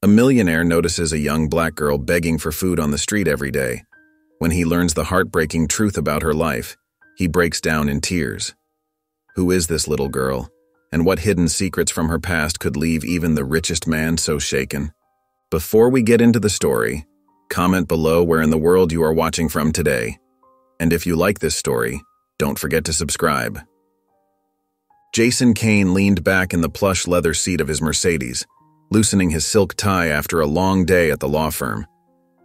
A millionaire notices a young black girl begging for food on the street every day. When he learns the heartbreaking truth about her life, he breaks down in tears. Who is this little girl, and what hidden secrets from her past could leave even the richest man so shaken? Before we get into the story, comment below where in the world you are watching from today. And if you like this story, don't forget to subscribe. Jason Kane leaned back in the plush leather seat of his Mercedes, loosening his silk tie after a long day at the law firm.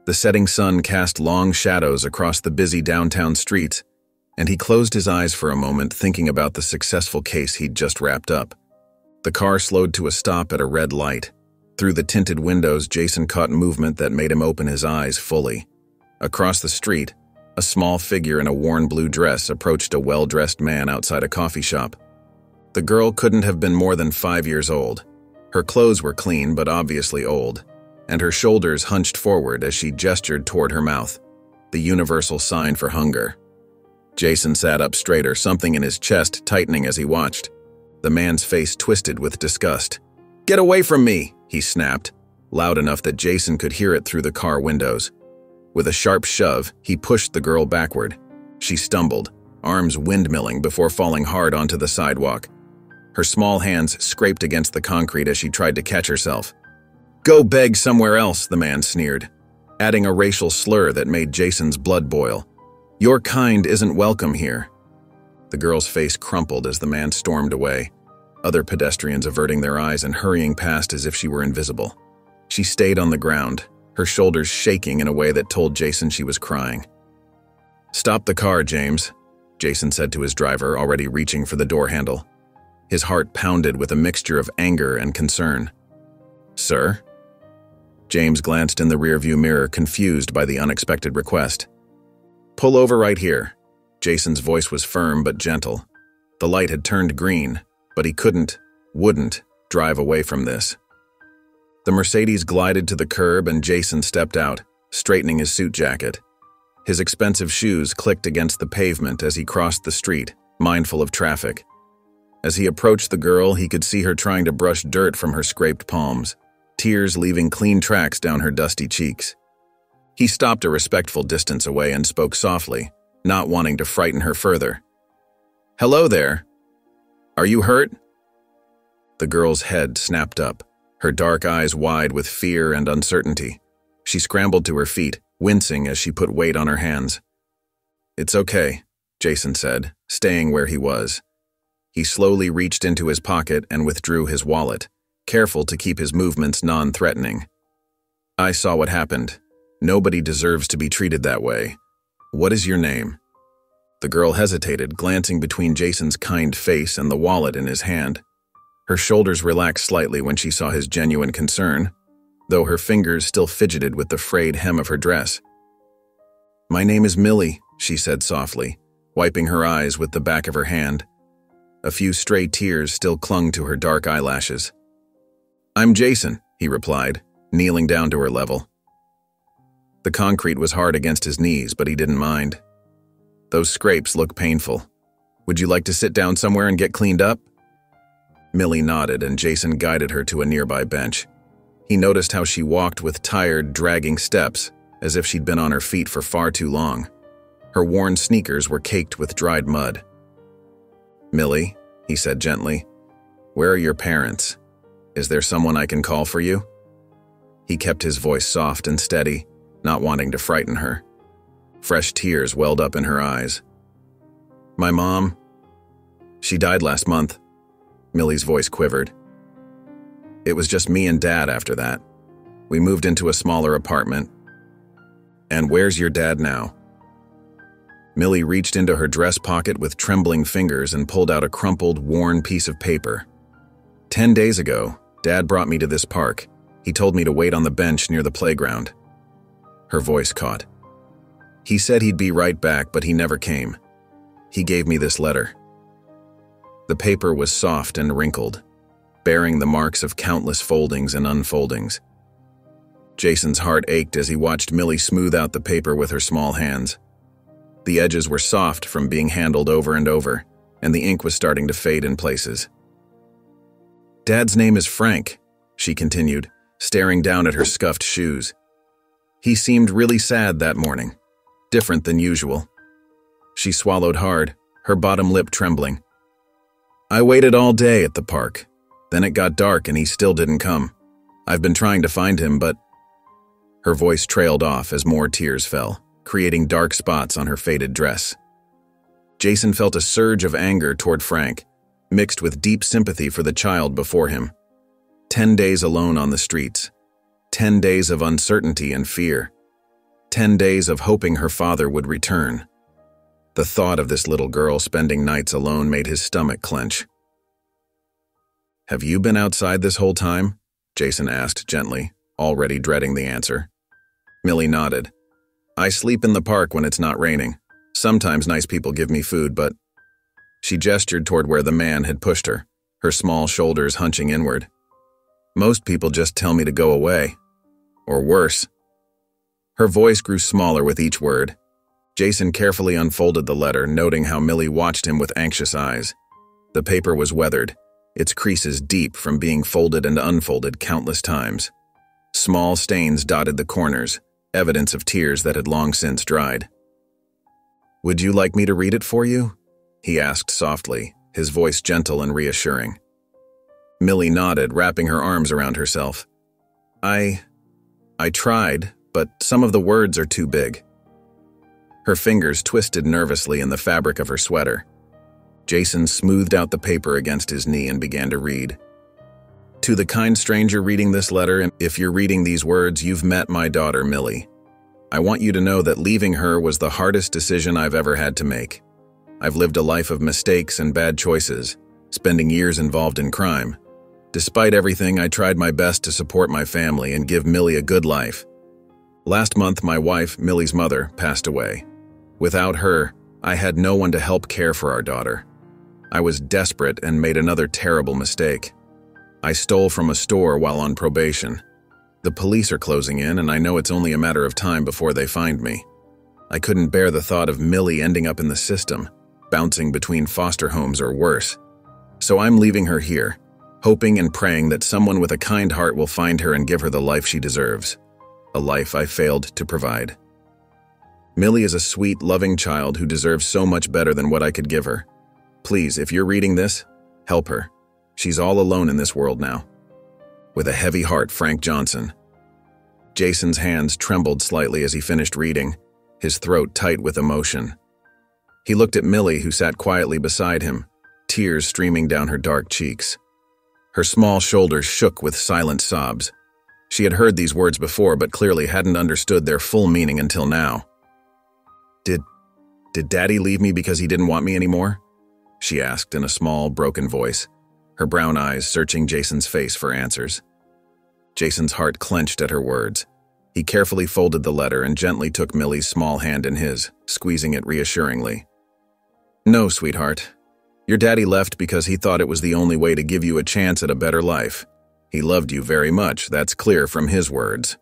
The setting sun cast long shadows across the busy downtown streets, and he closed his eyes for a moment, thinking about the successful case he'd just wrapped up. The car slowed to a stop at a red light. Through the tinted windows, Jason caught movement that made him open his eyes fully. Across the street, a small figure in a worn blue dress approached a well-dressed man outside a coffee shop. The girl couldn't have been more than 5 years old. Her clothes were clean but obviously old, and her shoulders hunched forward as she gestured toward her mouth, the universal sign for hunger. Jason sat up straighter, something in his chest tightening as he watched. The man's face twisted with disgust. "Get away from me!" he snapped, loud enough that Jason could hear it through the car windows. With a sharp shove, he pushed the girl backward. She stumbled, arms windmilling before falling hard onto the sidewalk. Her small hands scraped against the concrete as she tried to catch herself. "Go beg somewhere else," the man sneered, adding a racial slur that made Jason's blood boil. "Your kind isn't welcome here." The girl's face crumpled as the man stormed away, other pedestrians averting their eyes and hurrying past as if she were invisible. She stayed on the ground, her shoulders shaking in a way that told Jason she was crying. "Stop the car, James," Jason said to his driver, already reaching for the door handle. His heart pounded with a mixture of anger and concern. "Sir?" James glanced in the rearview mirror, confused by the unexpected request. "Pull over right here." Jason's voice was firm but gentle. The light had turned green, but he wouldn't drive away from this. The Mercedes glided to the curb and Jason stepped out, straightening his suit jacket. His expensive shoes clicked against the pavement as he crossed the street, mindful of traffic. As he approached the girl, he could see her trying to brush dirt from her scraped palms, tears leaving clean tracks down her dusty cheeks. He stopped a respectful distance away and spoke softly, not wanting to frighten her further. "Hello there. Are you hurt?" The girl's head snapped up, her dark eyes wide with fear and uncertainty. She scrambled to her feet, wincing as she put weight on her hands. "It's okay," Jason said, staying where he was. He slowly reached into his pocket and withdrew his wallet, careful to keep his movements non-threatening. "I saw what happened. Nobody deserves to be treated that way. What is your name?" The girl hesitated, glancing between Jason's kind face and the wallet in his hand. Her shoulders relaxed slightly when she saw his genuine concern, though her fingers still fidgeted with the frayed hem of her dress. "My name is Millie," she said softly, wiping her eyes with the back of her hand. A few stray tears still clung to her dark eyelashes. "I'm Jason," he replied, kneeling down to her level. The concrete was hard against his knees, but he didn't mind. "Those scrapes look painful. Would you like to sit down somewhere and get cleaned up?" Millie nodded, and Jason guided her to a nearby bench. He noticed how she walked with tired, dragging steps, as if she'd been on her feet for far too long. Her worn sneakers were caked with dried mud. "Millie," he said gently, "where are your parents? Is there someone I can call for you?" He kept his voice soft and steady, not wanting to frighten her. Fresh tears welled up in her eyes. "My mom. She died last month." Millie's voice quivered. "It was just me and Dad after that. We moved into a smaller apartment." "And where's your dad now?" Millie reached into her dress pocket with trembling fingers and pulled out a crumpled, worn piece of paper. "10 days ago, Dad brought me to this park. He told me to wait on the bench near the playground." Her voice caught. "He said he'd be right back, but he never came. He gave me this letter." The paper was soft and wrinkled, bearing the marks of countless foldings and unfoldings. Jason's heart ached as he watched Millie smooth out the paper with her small hands. The edges were soft from being handled over and over, and the ink was starting to fade in places. "Dad's name is Frank," she continued, staring down at her scuffed shoes. He seemed really sad that morning, different than usual. She swallowed hard, her bottom lip trembling. I waited all day at the park. Then it got dark and he still didn't come. I've been trying to find him, but... Her voice trailed off as more tears fell, creating dark spots on her faded dress. Jason felt a surge of anger toward Frank, mixed with deep sympathy for the child before him. 10 days alone on the streets. 10 days of uncertainty and fear. 10 days of hoping her father would return. The thought of this little girl spending nights alone made his stomach clench. "Have you been outside this whole time?" Jason asked gently, already dreading the answer. Millie nodded. "I sleep in the park when it's not raining. Sometimes nice people give me food, but..." She gestured toward where the man had pushed her, her small shoulders hunching inward. "Most people just tell me to go away. Or worse." Her voice grew smaller with each word. Jason carefully unfolded the letter, noting how Millie watched him with anxious eyes. The paper was weathered, its creases deep from being folded and unfolded countless times. Small stains dotted the corners, evidence of tears that had long since dried. "Would you like me to read it for you?" he asked softly, his voice gentle and reassuring. Millie nodded, wrapping her arms around herself. I tried, but some of the words are too big." Her fingers twisted nervously in the fabric of her sweater. Jason smoothed out the paper against his knee and began to read. "To the kind stranger reading this letter, and if you're reading these words, you've met my daughter, Millie. I want you to know that leaving her was the hardest decision I've ever had to make. I've lived a life of mistakes and bad choices, spending years involved in crime. Despite everything, I tried my best to support my family and give Millie a good life. Last month, my wife, Millie's mother, passed away. Without her, I had no one to help care for our daughter. I was desperate and made another terrible mistake. I stole from a store while on probation. The police are closing in, and I know it's only a matter of time before they find me. I couldn't bear the thought of Millie ending up in the system, bouncing between foster homes or worse. So I'm leaving her here, hoping and praying that someone with a kind heart will find her and give her the life she deserves. A life I failed to provide. Millie is a sweet, loving child who deserves so much better than what I could give her. Please, if you're reading this, help her. She's all alone in this world now." With a heavy heart, Frank Johnson. Jason's hands trembled slightly as he finished reading, his throat tight with emotion. He looked at Millie, who sat quietly beside him, tears streaming down her dark cheeks. Her small shoulders shook with silent sobs. She had heard these words before, but clearly hadn't understood their full meaning until now. Did Daddy leave me because he didn't want me anymore?" she asked in a small, broken voice, her brown eyes searching Jason's face for answers. Jason's heart clenched at her words. He carefully folded the letter and gently took Millie's small hand in his, squeezing it reassuringly. "No, sweetheart. Your daddy left because he thought it was the only way to give you a chance at a better life. He loved you very much, that's clear from his words."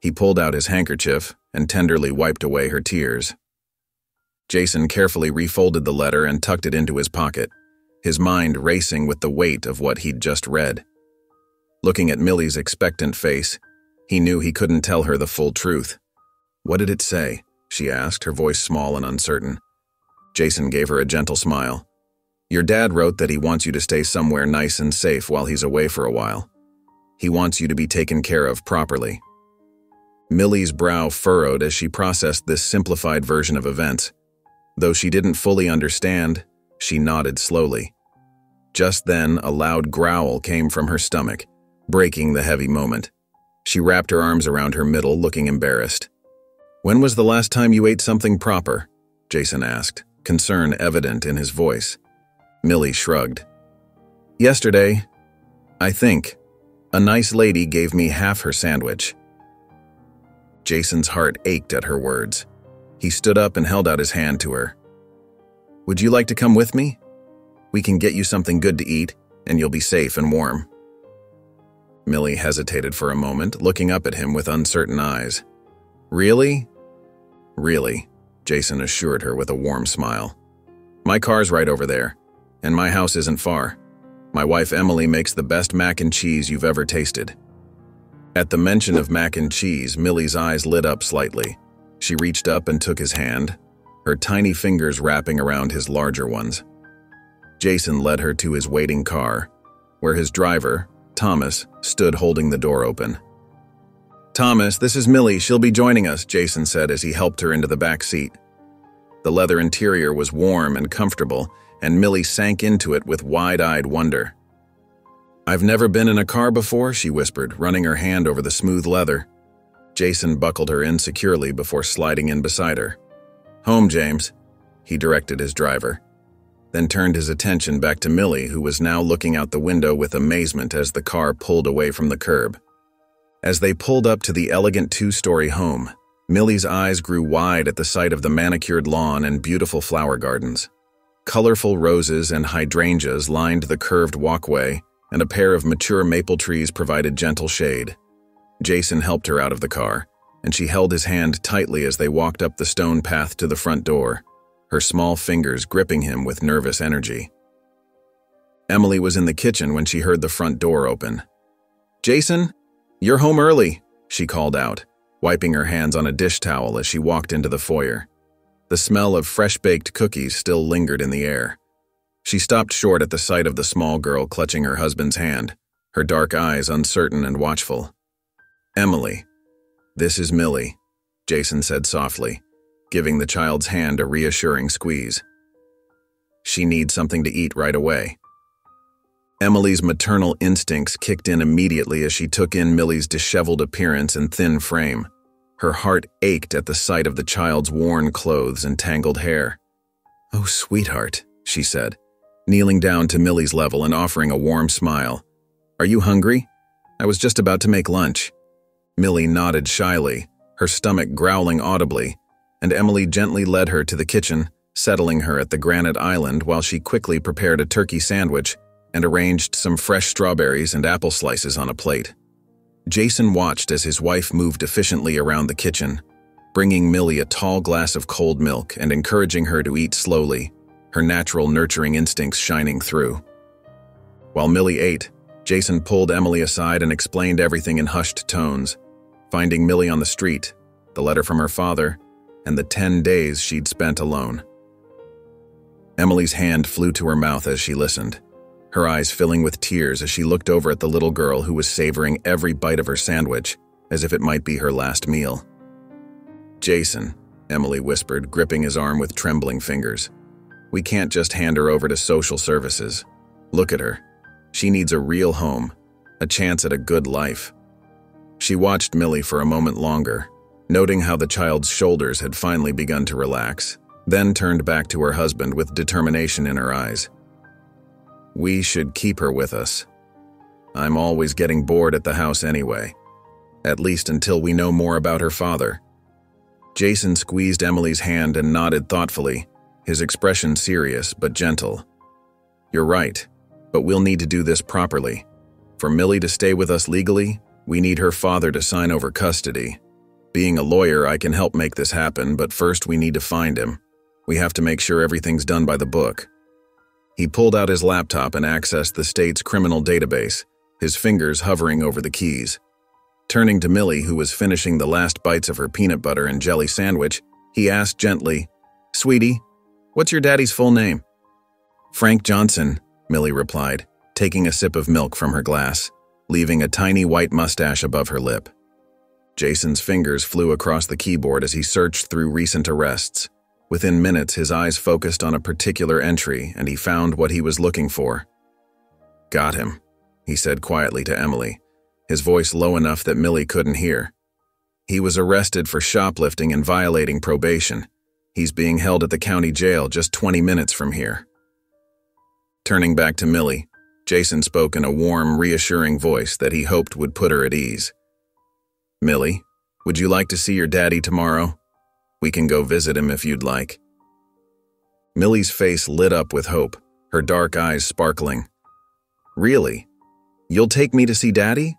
He pulled out his handkerchief and tenderly wiped away her tears. Jason carefully refolded the letter and tucked it into his pocket, his mind racing with the weight of what he'd just read. Looking at Millie's expectant face, he knew he couldn't tell her the full truth. "What did it say?" she asked, her voice small and uncertain. Jason gave her a gentle smile. "Your dad wrote that he wants you to stay somewhere nice and safe while he's away for a while. He wants you to be taken care of properly." Millie's brow furrowed as she processed this simplified version of events. Though she didn't fully understand, she nodded slowly. Just then, a loud growl came from her stomach, breaking the heavy moment. She wrapped her arms around her middle, looking embarrassed. "When was the last time you ate something proper?" Jason asked, concern evident in his voice. Millie shrugged. "Yesterday, I think. A nice lady gave me half her sandwich." Jason's heart ached at her words. He stood up and held out his hand to her. "Would you like to come with me? We can get you something good to eat, and you'll be safe and warm." Millie hesitated for a moment, looking up at him with uncertain eyes. "Really?" "Really," Jason assured her with a warm smile. "My car's right over there, and my house isn't far. My wife Emily makes the best mac and cheese you've ever tasted." At the mention of mac and cheese, Millie's eyes lit up slightly. She reached up and took his hand, her tiny fingers wrapping around his larger ones. Jason led her to his waiting car, where his driver, Thomas, stood holding the door open. "Thomas, this is Millie. She'll be joining us," Jason said as he helped her into the back seat. The leather interior was warm and comfortable, and Millie sank into it with wide-eyed wonder. "I've never been in a car before," she whispered, running her hand over the smooth leather. Jason buckled her in securely before sliding in beside her. "Home, James," he directed his driver, then turned his attention back to Millie, who was now looking out the window with amazement as the car pulled away from the curb. As they pulled up to the elegant two-story home, Millie's eyes grew wide at the sight of the manicured lawn and beautiful flower gardens. Colorful roses and hydrangeas lined the curved walkway, and a pair of mature maple trees provided gentle shade. Jason helped her out of the car, and she held his hand tightly as they walked up the stone path to the front door, her small fingers gripping him with nervous energy. Emily was in the kitchen when she heard the front door open. "Jason, you're home early," she called out, wiping her hands on a dish towel as she walked into the foyer. The smell of fresh-baked cookies still lingered in the air. She stopped short at the sight of the small girl clutching her husband's hand, her dark eyes uncertain and watchful. "Emily, this is Millie," Jason said softly, giving the child's hand a reassuring squeeze. "She needs something to eat right away." Emily's maternal instincts kicked in immediately as she took in Millie's disheveled appearance and thin frame. Her heart ached at the sight of the child's worn clothes and tangled hair. "Oh, sweetheart," she said, kneeling down to Millie's level and offering a warm smile. "Are you hungry? I was just about to make lunch." Millie nodded shyly, her stomach growling audibly, and Emily gently led her to the kitchen, settling her at the granite island while she quickly prepared a turkey sandwich and arranged some fresh strawberries and apple slices on a plate. Jason watched as his wife moved efficiently around the kitchen, bringing Millie a tall glass of cold milk and encouraging her to eat slowly, her natural nurturing instincts shining through. While Millie ate, Jason pulled Emily aside and explained everything in hushed tones, finding Millie on the street, the letter from her father, and the 10 days she'd spent alone. Emily's hand flew to her mouth as she listened, her eyes filling with tears as she looked over at the little girl who was savoring every bite of her sandwich as if it might be her last meal. "Jason," Emily whispered, gripping his arm with trembling fingers, "we can't just hand her over to social services. Look at her. She needs a real home, a chance at a good life." She watched Millie for a moment longer, noting how the child's shoulders had finally begun to relax, then turned back to her husband with determination in her eyes. "We should keep her with us. I'm always getting bored at the house anyway, at least until we know more about her father." Jason squeezed Emily's hand and nodded thoughtfully, his expression serious but gentle. "You're right, but we'll need to do this properly. For Millie to stay with us legally, we need her father to sign over custody. Being a lawyer, I can help make this happen, but first we need to find him. We have to make sure everything's done by the book." He pulled out his laptop and accessed the state's criminal database, his fingers hovering over the keys. Turning to Millie, who was finishing the last bites of her peanut butter and jelly sandwich, he asked gently, "Sweetie, what's your daddy's full name?" "Frank Johnson," Millie replied, taking a sip of milk from her glass, leaving a tiny white mustache above her lip. Jason's fingers flew across the keyboard as he searched through recent arrests. Within minutes, his eyes focused on a particular entry, and he found what he was looking for. "Got him," he said quietly to Emily, his voice low enough that Millie couldn't hear. "He was arrested for shoplifting and violating probation. He's being held at the county jail just 20 minutes from here." Turning back to Millie, Jason spoke in a warm, reassuring voice that he hoped would put her at ease. "Millie, would you like to see your daddy tomorrow? We can go visit him if you'd like." Millie's face lit up with hope, her dark eyes sparkling. "Really? You'll take me to see Daddy?"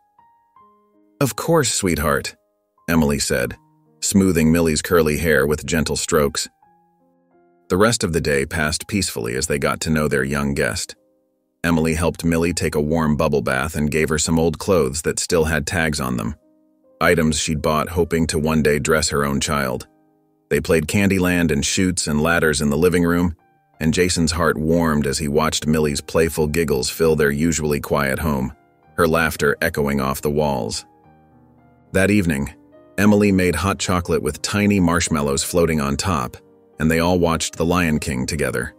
"Of course, sweetheart," Emily said, smoothing Millie's curly hair with gentle strokes. The rest of the day passed peacefully as they got to know their young guest. Emily helped Millie take a warm bubble bath and gave her some old clothes that still had tags on them, items she'd bought hoping to one day dress her own child. They played Candyland and chutes and ladders in the living room, and Jason's heart warmed as he watched Millie's playful giggles fill their usually quiet home, her laughter echoing off the walls. That evening, Emily made hot chocolate with tiny marshmallows floating on top, and they all watched The Lion King together.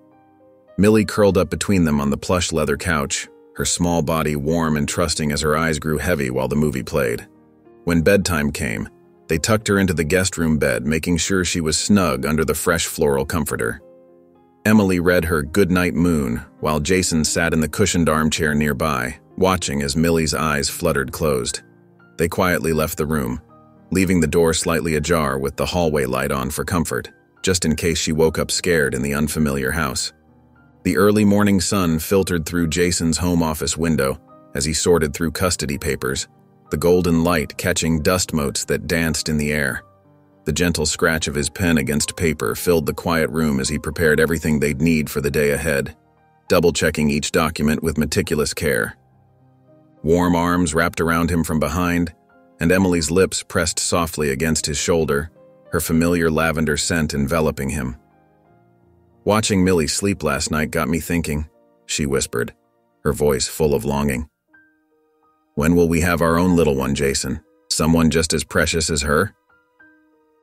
Millie curled up between them on the plush leather couch, her small body warm and trusting as her eyes grew heavy while the movie played. When bedtime came, they tucked her into the guest room bed, making sure she was snug under the fresh floral comforter. Emily read her Goodnight Moon, while Jason sat in the cushioned armchair nearby, watching as Millie's eyes fluttered closed. They quietly left the room, leaving the door slightly ajar with the hallway light on for comfort, just in case she woke up scared in the unfamiliar house. The early morning sun filtered through Jason's home office window as he sorted through custody papers, the golden light catching dust motes that danced in the air. The gentle scratch of his pen against paper filled the quiet room as he prepared everything they'd need for the day ahead, double-checking each document with meticulous care. Warm arms wrapped around him from behind, and Emily's lips pressed softly against his shoulder, her familiar lavender scent enveloping him. "Watching Millie sleep last night got me thinking," she whispered, her voice full of longing. "When will we have our own little one, Jason? Someone just as precious as her?"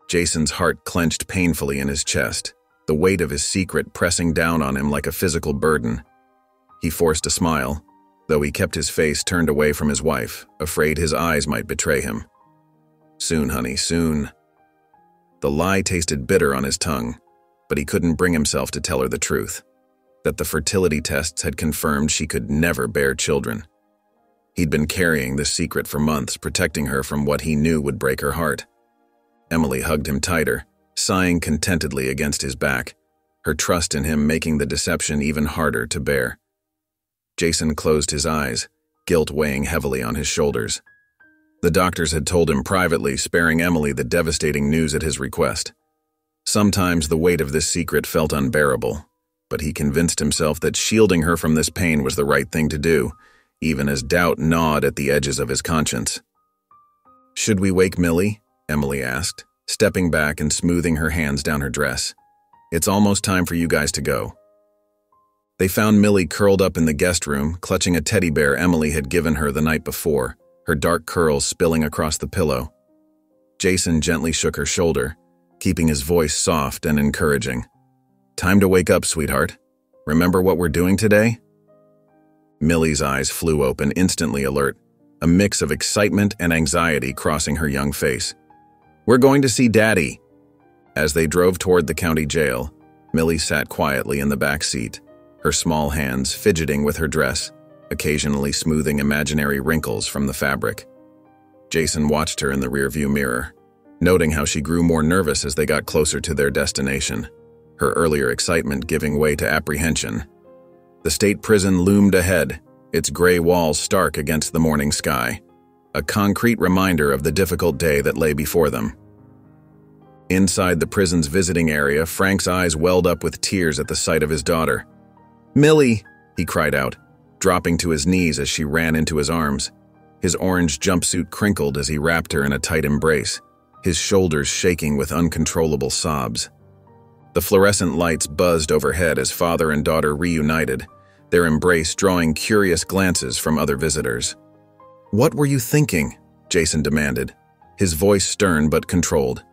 Jason's heart clenched painfully in his chest, the weight of his secret pressing down on him like a physical burden. He forced a smile, though he kept his face turned away from his wife, afraid his eyes might betray him. "Soon, honey, soon." The lie tasted bitter on his tongue, but he couldn't bring himself to tell her the truth, that the fertility tests had confirmed she could never bear children. He'd been carrying this secret for months, protecting her from what he knew would break her heart. Emily hugged him tighter, sighing contentedly against his back, her trust in him making the deception even harder to bear. Jason closed his eyes, guilt weighing heavily on his shoulders. The doctors had told him privately, sparing Emily the devastating news at his request. Sometimes the weight of this secret felt unbearable, but he convinced himself that shielding her from this pain was the right thing to do, even as doubt gnawed at the edges of his conscience. "Should we wake Millie?" Emily asked, stepping back and smoothing her hands down her dress. "It's almost time for you guys to go." They found Millie curled up in the guest room, clutching a teddy bear Emily had given her the night before, her dark curls spilling across the pillow. Jason gently shook her shoulder, keeping his voice soft and encouraging. "Time to wake up, sweetheart. Remember what we're doing today?" Millie's eyes flew open, instantly alert, a mix of excitement and anxiety crossing her young face. "We're going to see Daddy." As they drove toward the county jail, Millie sat quietly in the back seat, her small hands fidgeting with her dress, occasionally smoothing imaginary wrinkles from the fabric. Jason watched her in the rearview mirror, noting how she grew more nervous as they got closer to their destination, her earlier excitement giving way to apprehension. The state prison loomed ahead, its gray walls stark against the morning sky, a concrete reminder of the difficult day that lay before them. Inside the prison's visiting area, Frank's eyes welled up with tears at the sight of his daughter. "Millie!" he cried out, dropping to his knees as she ran into his arms. His orange jumpsuit crinkled as he wrapped her in a tight embrace, his shoulders shaking with uncontrollable sobs. The fluorescent lights buzzed overhead as father and daughter reunited, their embrace drawing curious glances from other visitors. "What were you thinking?" Jason demanded, his voice stern but controlled.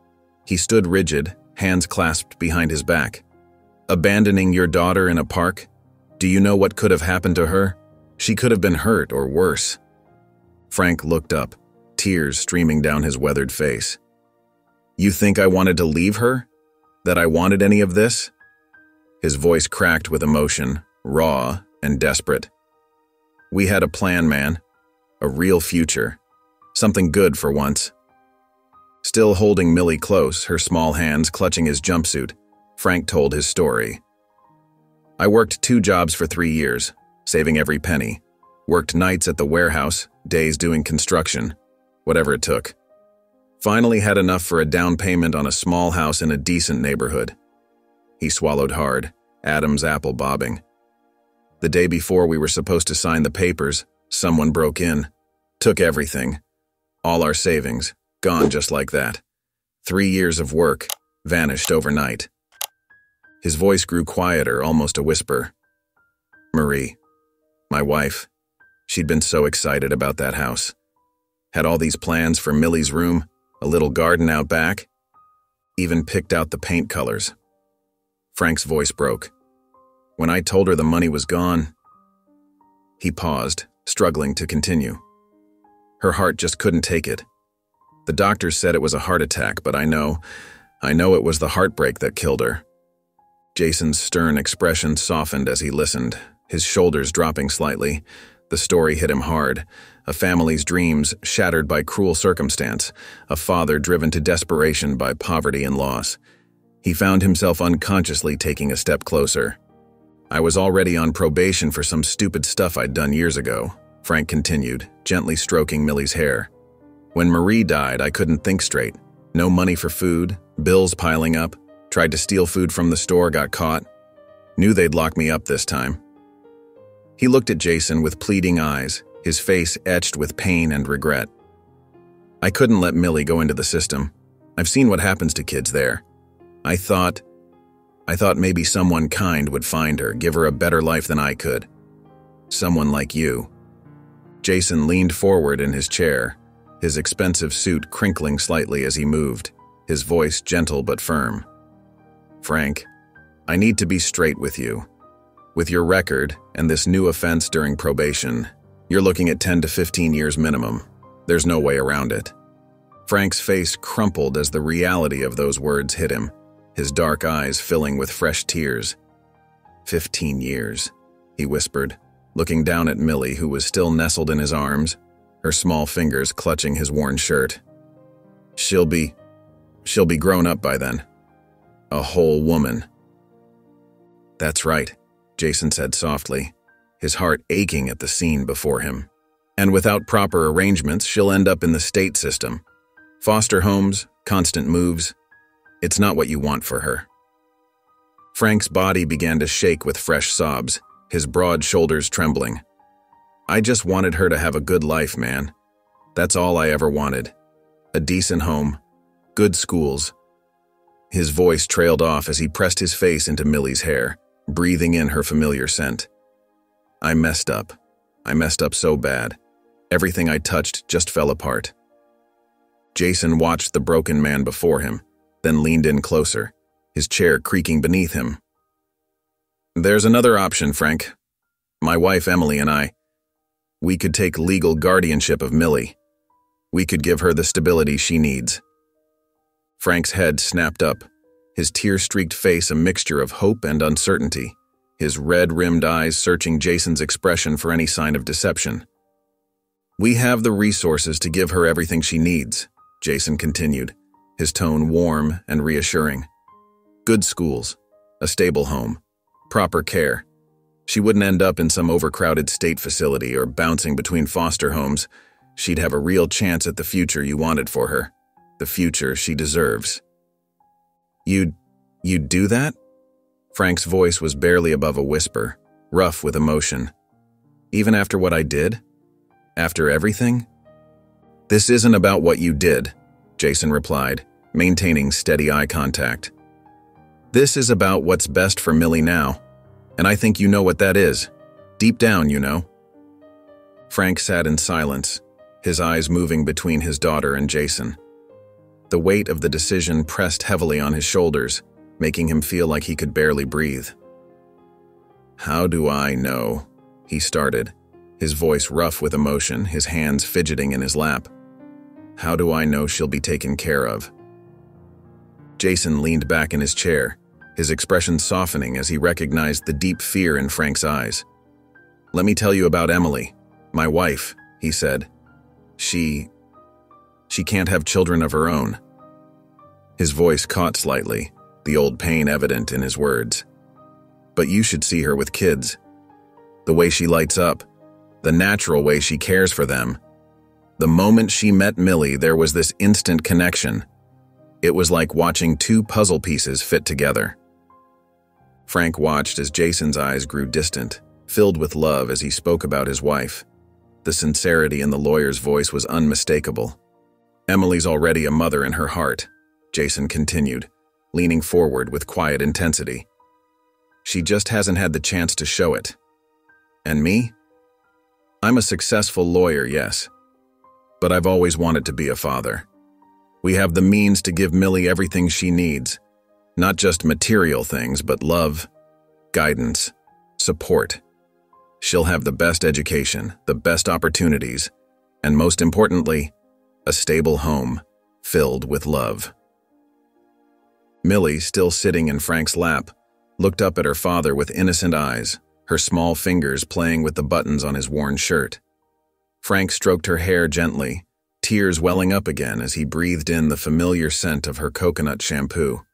He stood rigid, hands clasped behind his back. "Abandoning your daughter in a park? Do you know what could have happened to her? She could have been hurt or worse." Frank looked up, tears streaming down his weathered face. "You think I wanted to leave her? That I wanted any of this?" His voice cracked with emotion, raw and desperate. "We had a plan, man. A real future. Something good for once." Still holding Millie close, her small hands clutching his jumpsuit, Frank told his story. "I worked 2 jobs for 3 years, saving every penny. Worked nights at the warehouse, days doing construction, whatever it took. Finally had enough for a down payment on a small house in a decent neighborhood." He swallowed hard, Adam's apple bobbing. "The day before we were supposed to sign the papers, someone broke in, took everything, all our savings, Gone just like that. 3 years of work, vanished overnight. His voice grew quieter, almost a whisper. Marie, my wife, she'd been so excited about that house. Had all these plans for Millie's room, a little garden out back, even picked out the paint colors. Frank's voice broke. When I told her the money was gone, he paused, struggling to continue. Her heart just couldn't take it. The doctors said it was a heart attack, but I know it was the heartbreak that killed her. Jason's stern expression softened as he listened, his shoulders dropping slightly. The story hit him hard. A family's dreams shattered by cruel circumstance, a father driven to desperation by poverty and loss. He found himself unconsciously taking a step closer. I was already on probation for some stupid stuff I'd done years ago, Frank continued, gently stroking Millie's hair. When Marie died, I couldn't think straight. No money for food, bills piling up, tried to steal food from the store, got caught. Knew they'd lock me up this time. He looked at Jason with pleading eyes, his face etched with pain and regret. I couldn't let Millie go into the system. I've seen what happens to kids there. I thought maybe someone kind would find her, give her a better life than I could. Someone like you. Jason leaned forward in his chair, his expensive suit crinkling slightly as he moved, his voice gentle but firm. Frank, I need to be straight with you. With your record and this new offense during probation, you're looking at 10 to 15 years minimum. There's no way around it. Frank's face crumpled as the reality of those words hit him, his dark eyes filling with fresh tears. 15 years, he whispered, looking down at Millie, who was still nestled in his arms, her small fingers clutching his worn shirt. She'll be grown up by then. A whole woman. That's right, Jason said softly, his heart aching at the scene before him. And without proper arrangements, she'll end up in the state system. Foster homes, constant moves. It's not what you want for her. Frank's body began to shake with fresh sobs, his broad shoulders trembling. I just wanted her to have a good life, man. That's all I ever wanted. A decent home, good schools. His voice trailed off as he pressed his face into Millie's hair, breathing in her familiar scent. I messed up. I messed up so bad. Everything I touched just fell apart. Jason watched the broken man before him, then leaned in closer, his chair creaking beneath him. There's another option, Frank. My wife Emily and I, we could take legal guardianship of Millie. We could give her the stability she needs. Frank's head snapped up, his tear-streaked face a mixture of hope and uncertainty, his red-rimmed eyes searching Jason's expression for any sign of deception. We have the resources to give her everything she needs, Jason continued, his tone warm and reassuring. Good schools, a stable home, proper care. She wouldn't end up in some overcrowded state facility or bouncing between foster homes. She'd have a real chance at the future you wanted for her, the future she deserves. You'd do that? Frank's voice was barely above a whisper, rough with emotion. Even after what I did? After everything? This isn't about what you did, Jason replied, maintaining steady eye contact. This is about what's best for Millie now, and I think you know what that is. Deep down, you know. Frank sat in silence, his eyes moving between his daughter and Jason. The weight of the decision pressed heavily on his shoulders, making him feel like he could barely breathe. How do I know? He started, his voice rough with emotion, his hands fidgeting in his lap. How do I know she'll be taken care of? Jason leaned back in his chair, his expression softening as he recognized the deep fear in Frank's eyes. Let me tell you about Emily, my wife, he said. She can't have children of her own. His voice caught slightly, the old pain evident in his words. But you should see her with kids. The way she lights up, the natural way she cares for them. The moment she met Millie, there was this instant connection. It was like watching two puzzle pieces fit together. Frank watched as Jason's eyes grew distant, filled with love as he spoke about his wife. The sincerity in the lawyer's voice was unmistakable. Emily's already a mother in her heart, Jason continued, leaning forward with quiet intensity. She just hasn't had the chance to show it. And me? I'm a successful lawyer, yes. But I've always wanted to be a father. We have the means to give Millie everything she needs, not just material things, but love, guidance, support. She'll have the best education, the best opportunities, and most importantly, a stable home filled with love. Millie, still sitting in Frank's lap, looked up at her father with innocent eyes, her small fingers playing with the buttons on his worn shirt. Frank stroked her hair gently, tears welling up again as he breathed in the familiar scent of her coconut shampoo.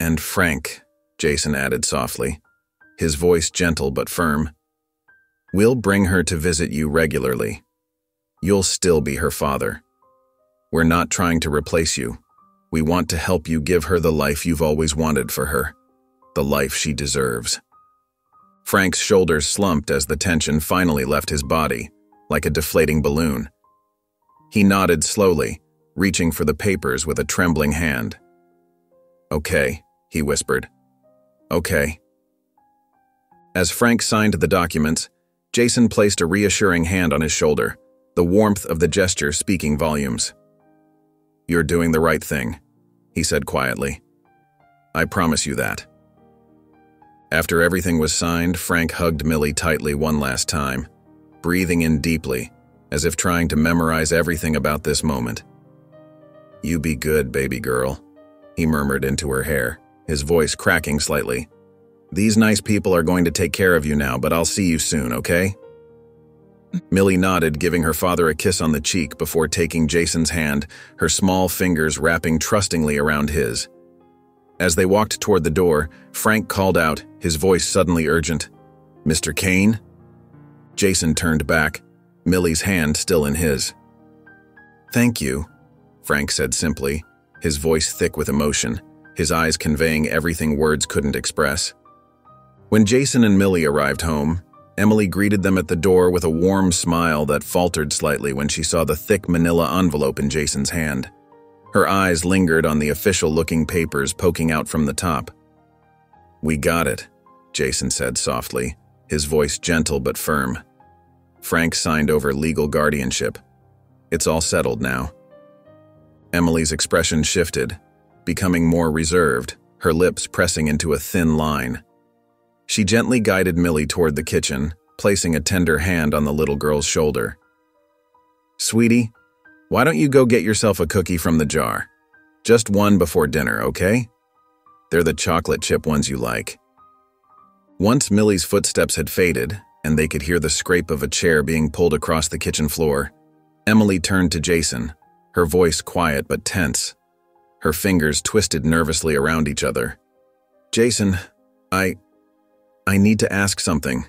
And Frank, Jason added softly, his voice gentle but firm, we'll bring her to visit you regularly. You'll still be her father. We're not trying to replace you. We want to help you give her the life you've always wanted for her, the life she deserves. Frank's shoulders slumped as the tension finally left his body, like a deflating balloon. He nodded slowly, reaching for the papers with a trembling hand. Okay, he whispered. Okay. As Frank signed the documents, Jason placed a reassuring hand on his shoulder, the warmth of the gesture speaking volumes. You're doing the right thing, he said quietly. I promise you that. After everything was signed, Frank hugged Millie tightly one last time, breathing in deeply, as if trying to memorize everything about this moment. You be good, baby girl, he murmured into her hair, his voice cracking slightly. These nice people are going to take care of you now, but I'll see you soon, okay? Millie nodded, giving her father a kiss on the cheek before taking Jason's hand, her small fingers wrapping trustingly around his. As they walked toward the door, Frank called out, his voice suddenly urgent. Mr. Kane? Jason turned back, Millie's hand still in his. Thank you, Frank said simply, his voice thick with emotion, his eyes conveying everything words couldn't express. When Jason and Millie arrived home, Emily greeted them at the door with a warm smile that faltered slightly when she saw the thick manila envelope in Jason's hand. Her eyes lingered on the official-looking papers poking out from the top. We got it, Jason said softly, his voice gentle but firm. Frank signed over legal guardianship. It's all settled now. Emily's expression shifted, becoming more reserved, her lips pressing into a thin line. She gently guided Millie toward the kitchen, placing a tender hand on the little girl's shoulder. Sweetie, why don't you go get yourself a cookie from the jar? Just one before dinner, okay? They're the chocolate chip ones you like. Once Millie's footsteps had faded, and they could hear the scrape of a chair being pulled across the kitchen floor, Emily turned to Jason, her voice quiet but tense. Her fingers twisted nervously around each other. Jason, I need to ask something.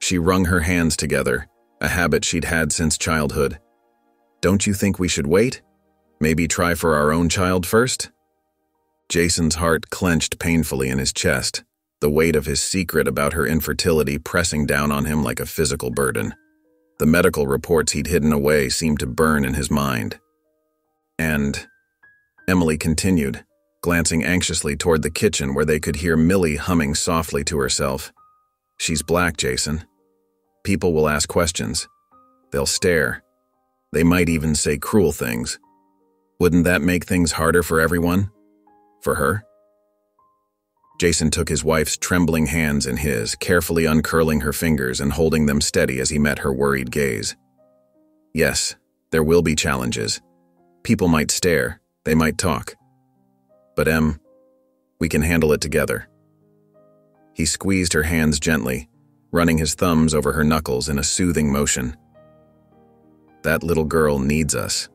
She wrung her hands together, a habit she'd had since childhood. Don't you think we should wait? Maybe try for our own child first? Jason's heart clenched painfully in his chest, the weight of his secret about her infertility pressing down on him like a physical burden. The medical reports he'd hidden away seemed to burn in his mind. And, Emily continued, glancing anxiously toward the kitchen where they could hear Millie humming softly to herself. She's black, Jason. People will ask questions. They'll stare. They might even say cruel things. Wouldn't that make things harder for everyone? For her? Jason took his wife's trembling hands in his, carefully uncurling her fingers and holding them steady as he met her worried gaze. Yes, there will be challenges. People might stare. They might talk. But Em, we can handle it together. He squeezed her hands gently, running his thumbs over her knuckles in a soothing motion. That little girl needs us.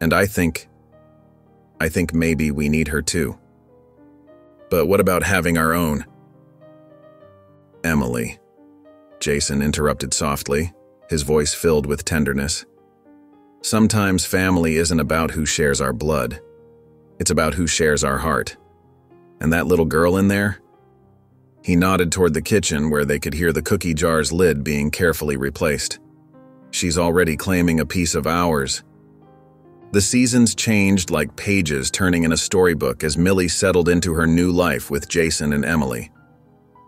And I think maybe we need her too. But what about having our own? Emily, Jason interrupted softly, his voice filled with tenderness. Sometimes family isn't about who shares our blood. It's about who shares our heart. And that little girl in there? He nodded toward the kitchen where they could hear the cookie jar's lid being carefully replaced. She's already claiming a piece of ours. The seasons changed like pages turning in a storybook as Millie settled into her new life with Jason and Emily.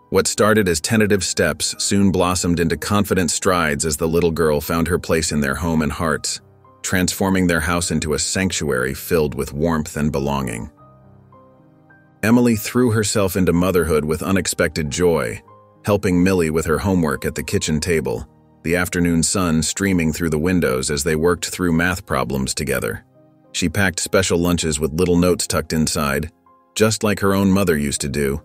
What started as tentative steps soon blossomed into confident strides as the little girl found her place in their home and hearts, transforming their house into a sanctuary filled with warmth and belonging. Emily threw herself into motherhood with unexpected joy, helping Millie with her homework at the kitchen table, the afternoon sun streaming through the windows as they worked through math problems together. She packed special lunches with little notes tucked inside, just like her own mother used to do,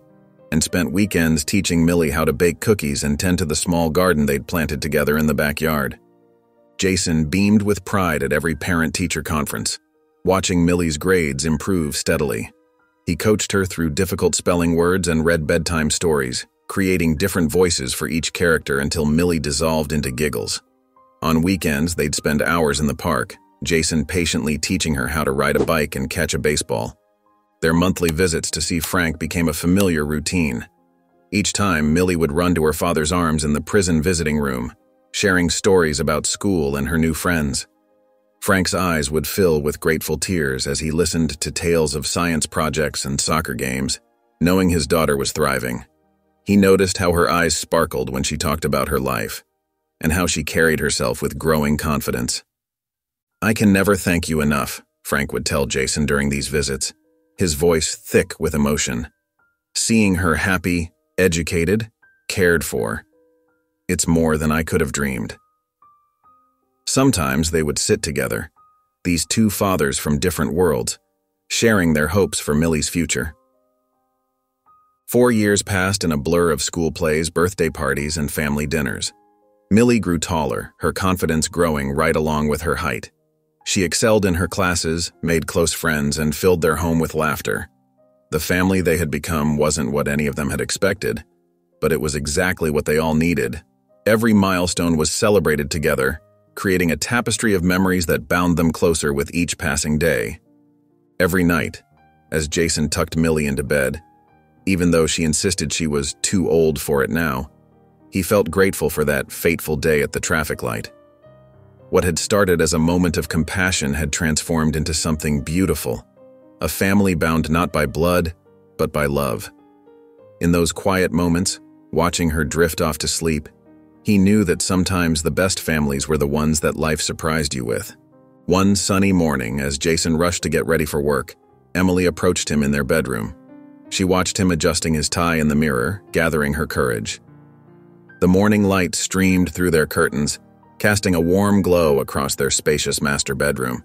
and spent weekends teaching Millie how to bake cookies and tend to the small garden they'd planted together in the backyard. Jason beamed with pride at every parent-teacher conference, watching Millie's grades improve steadily. He coached her through difficult spelling words and read bedtime stories, creating different voices for each character until Millie dissolved into giggles. On weekends, they'd spend hours in the park, Jason patiently teaching her how to ride a bike and catch a baseball. Their monthly visits to see Frank became a familiar routine. Each time, Millie would run to her father's arms in the prison visiting room, sharing stories about school and her new friends. Frank's eyes would fill with grateful tears as he listened to tales of science projects and soccer games, knowing his daughter was thriving. He noticed how her eyes sparkled when she talked about her life, and how she carried herself with growing confidence. "I can never thank you enough," Frank would tell Jason during these visits, his voice thick with emotion. Seeing her happy, educated, cared for, it's more than I could have dreamed. Sometimes they would sit together, these two fathers from different worlds, sharing their hopes for Millie's future. 4 years passed in a blur of school plays, birthday parties, and family dinners. Millie grew taller, her confidence growing right along with her height. She excelled in her classes, made close friends, and filled their home with laughter. The family they had become wasn't what any of them had expected, but it was exactly what they all needed. Every milestone was celebrated together, creating a tapestry of memories that bound them closer with each passing day. Every night, as Jason tucked Millie into bed, even though she insisted she was too old for it now, he felt grateful for that fateful day at the traffic light. What had started as a moment of compassion had transformed into something beautiful, a family bound not by blood, but by love. In those quiet moments, watching her drift off to sleep, he knew that sometimes the best families were the ones that life surprised you with. One sunny morning, as Jason rushed to get ready for work, Emily approached him in their bedroom. She watched him adjusting his tie in the mirror, gathering her courage. The morning light streamed through their curtains, casting a warm glow across their spacious master bedroom.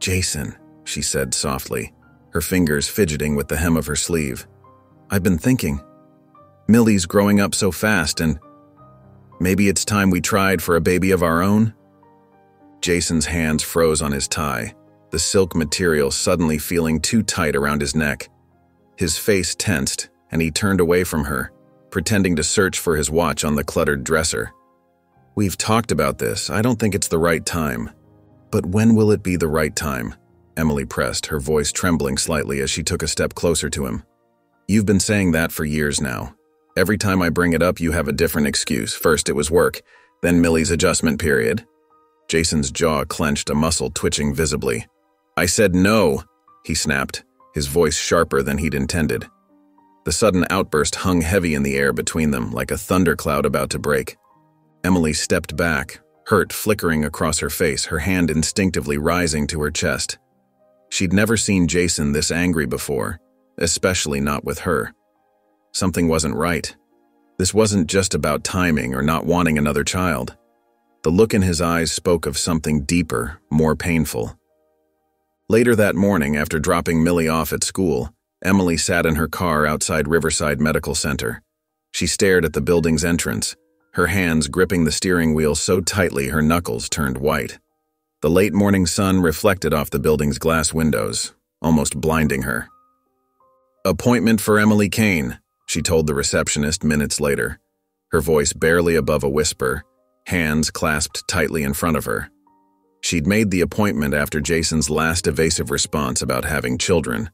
"Jason," she said softly, her fingers fidgeting with the hem of her sleeve. "I've been thinking. Millie's growing up so fast, and maybe it's time we tried for a baby of our own?" Jason's hands froze on his tie, the silk material suddenly feeling too tight around his neck. His face tensed, and he turned away from her, pretending to search for his watch on the cluttered dresser. "We've talked about this. I don't think it's the right time." "But when will it be the right time?" Emily pressed, her voice trembling slightly as she took a step closer to him. "You've been saying that for years now. Every time I bring it up, you have a different excuse. First it was work, then Millie's adjustment period." Jason's jaw clenched, a muscle twitching visibly. "I said no," he snapped, his voice sharper than he'd intended. The sudden outburst hung heavy in the air between them, like a thundercloud about to break. Emily stepped back, hurt flickering across her face, her hand instinctively rising to her chest. She'd never seen Jason this angry before, especially not with her. Something wasn't right. This wasn't just about timing or not wanting another child. The look in his eyes spoke of something deeper, more painful. Later that morning, after dropping Millie off at school, Emily sat in her car outside Riverside Medical Center. She stared at the building's entrance, her hands gripping the steering wheel so tightly her knuckles turned white. The late morning sun reflected off the building's glass windows, almost blinding her. "Appointment for Emily Kane," she told the receptionist minutes later, her voice barely above a whisper, hands clasped tightly in front of her. She'd made the appointment after Jason's last evasive response about having children.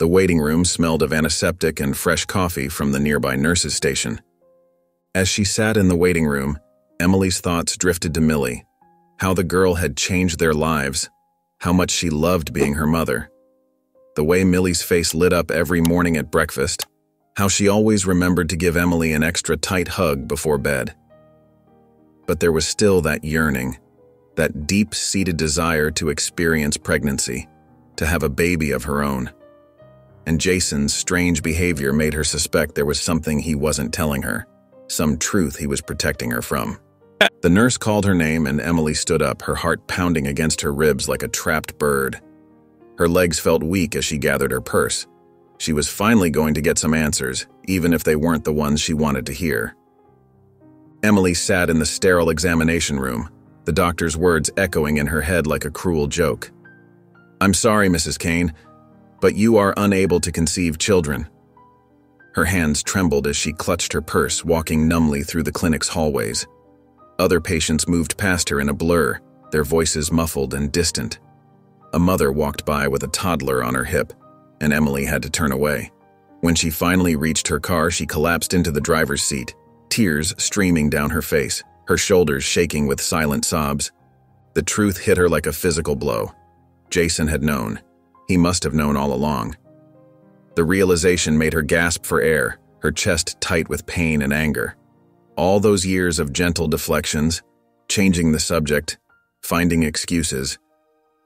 The waiting room smelled of antiseptic and fresh coffee from the nearby nurse's station. As she sat in the waiting room, Emily's thoughts drifted to Millie, how the girl had changed their lives, how much she loved being her mother. The way Millie's face lit up every morning at breakfast, how she always remembered to give Emily an extra tight hug before bed. But there was still that yearning, that deep-seated desire to experience pregnancy, to have a baby of her own. And Jason's strange behavior made her suspect there was something he wasn't telling her, some truth he was protecting her from. The nurse called her name and Emily stood up, her heart pounding against her ribs like a trapped bird. Her legs felt weak as she gathered her purse. She was finally going to get some answers, even if they weren't the ones she wanted to hear. Emily sat in the sterile examination room, the doctor's words echoing in her head like a cruel joke. "I'm sorry, Mrs. Kane, but you are unable to conceive children." Her hands trembled as she clutched her purse, walking numbly through the clinic's hallways. Other patients moved past her in a blur, their voices muffled and distant. A mother walked by with a toddler on her hip, and Emily had to turn away. When she finally reached her car, she collapsed into the driver's seat, tears streaming down her face, her shoulders shaking with silent sobs. The truth hit her like a physical blow. Jason had known. He must have known all along. The realization made her gasp for air, her chest tight with pain and anger. All those years of gentle deflections, changing the subject, finding excuses.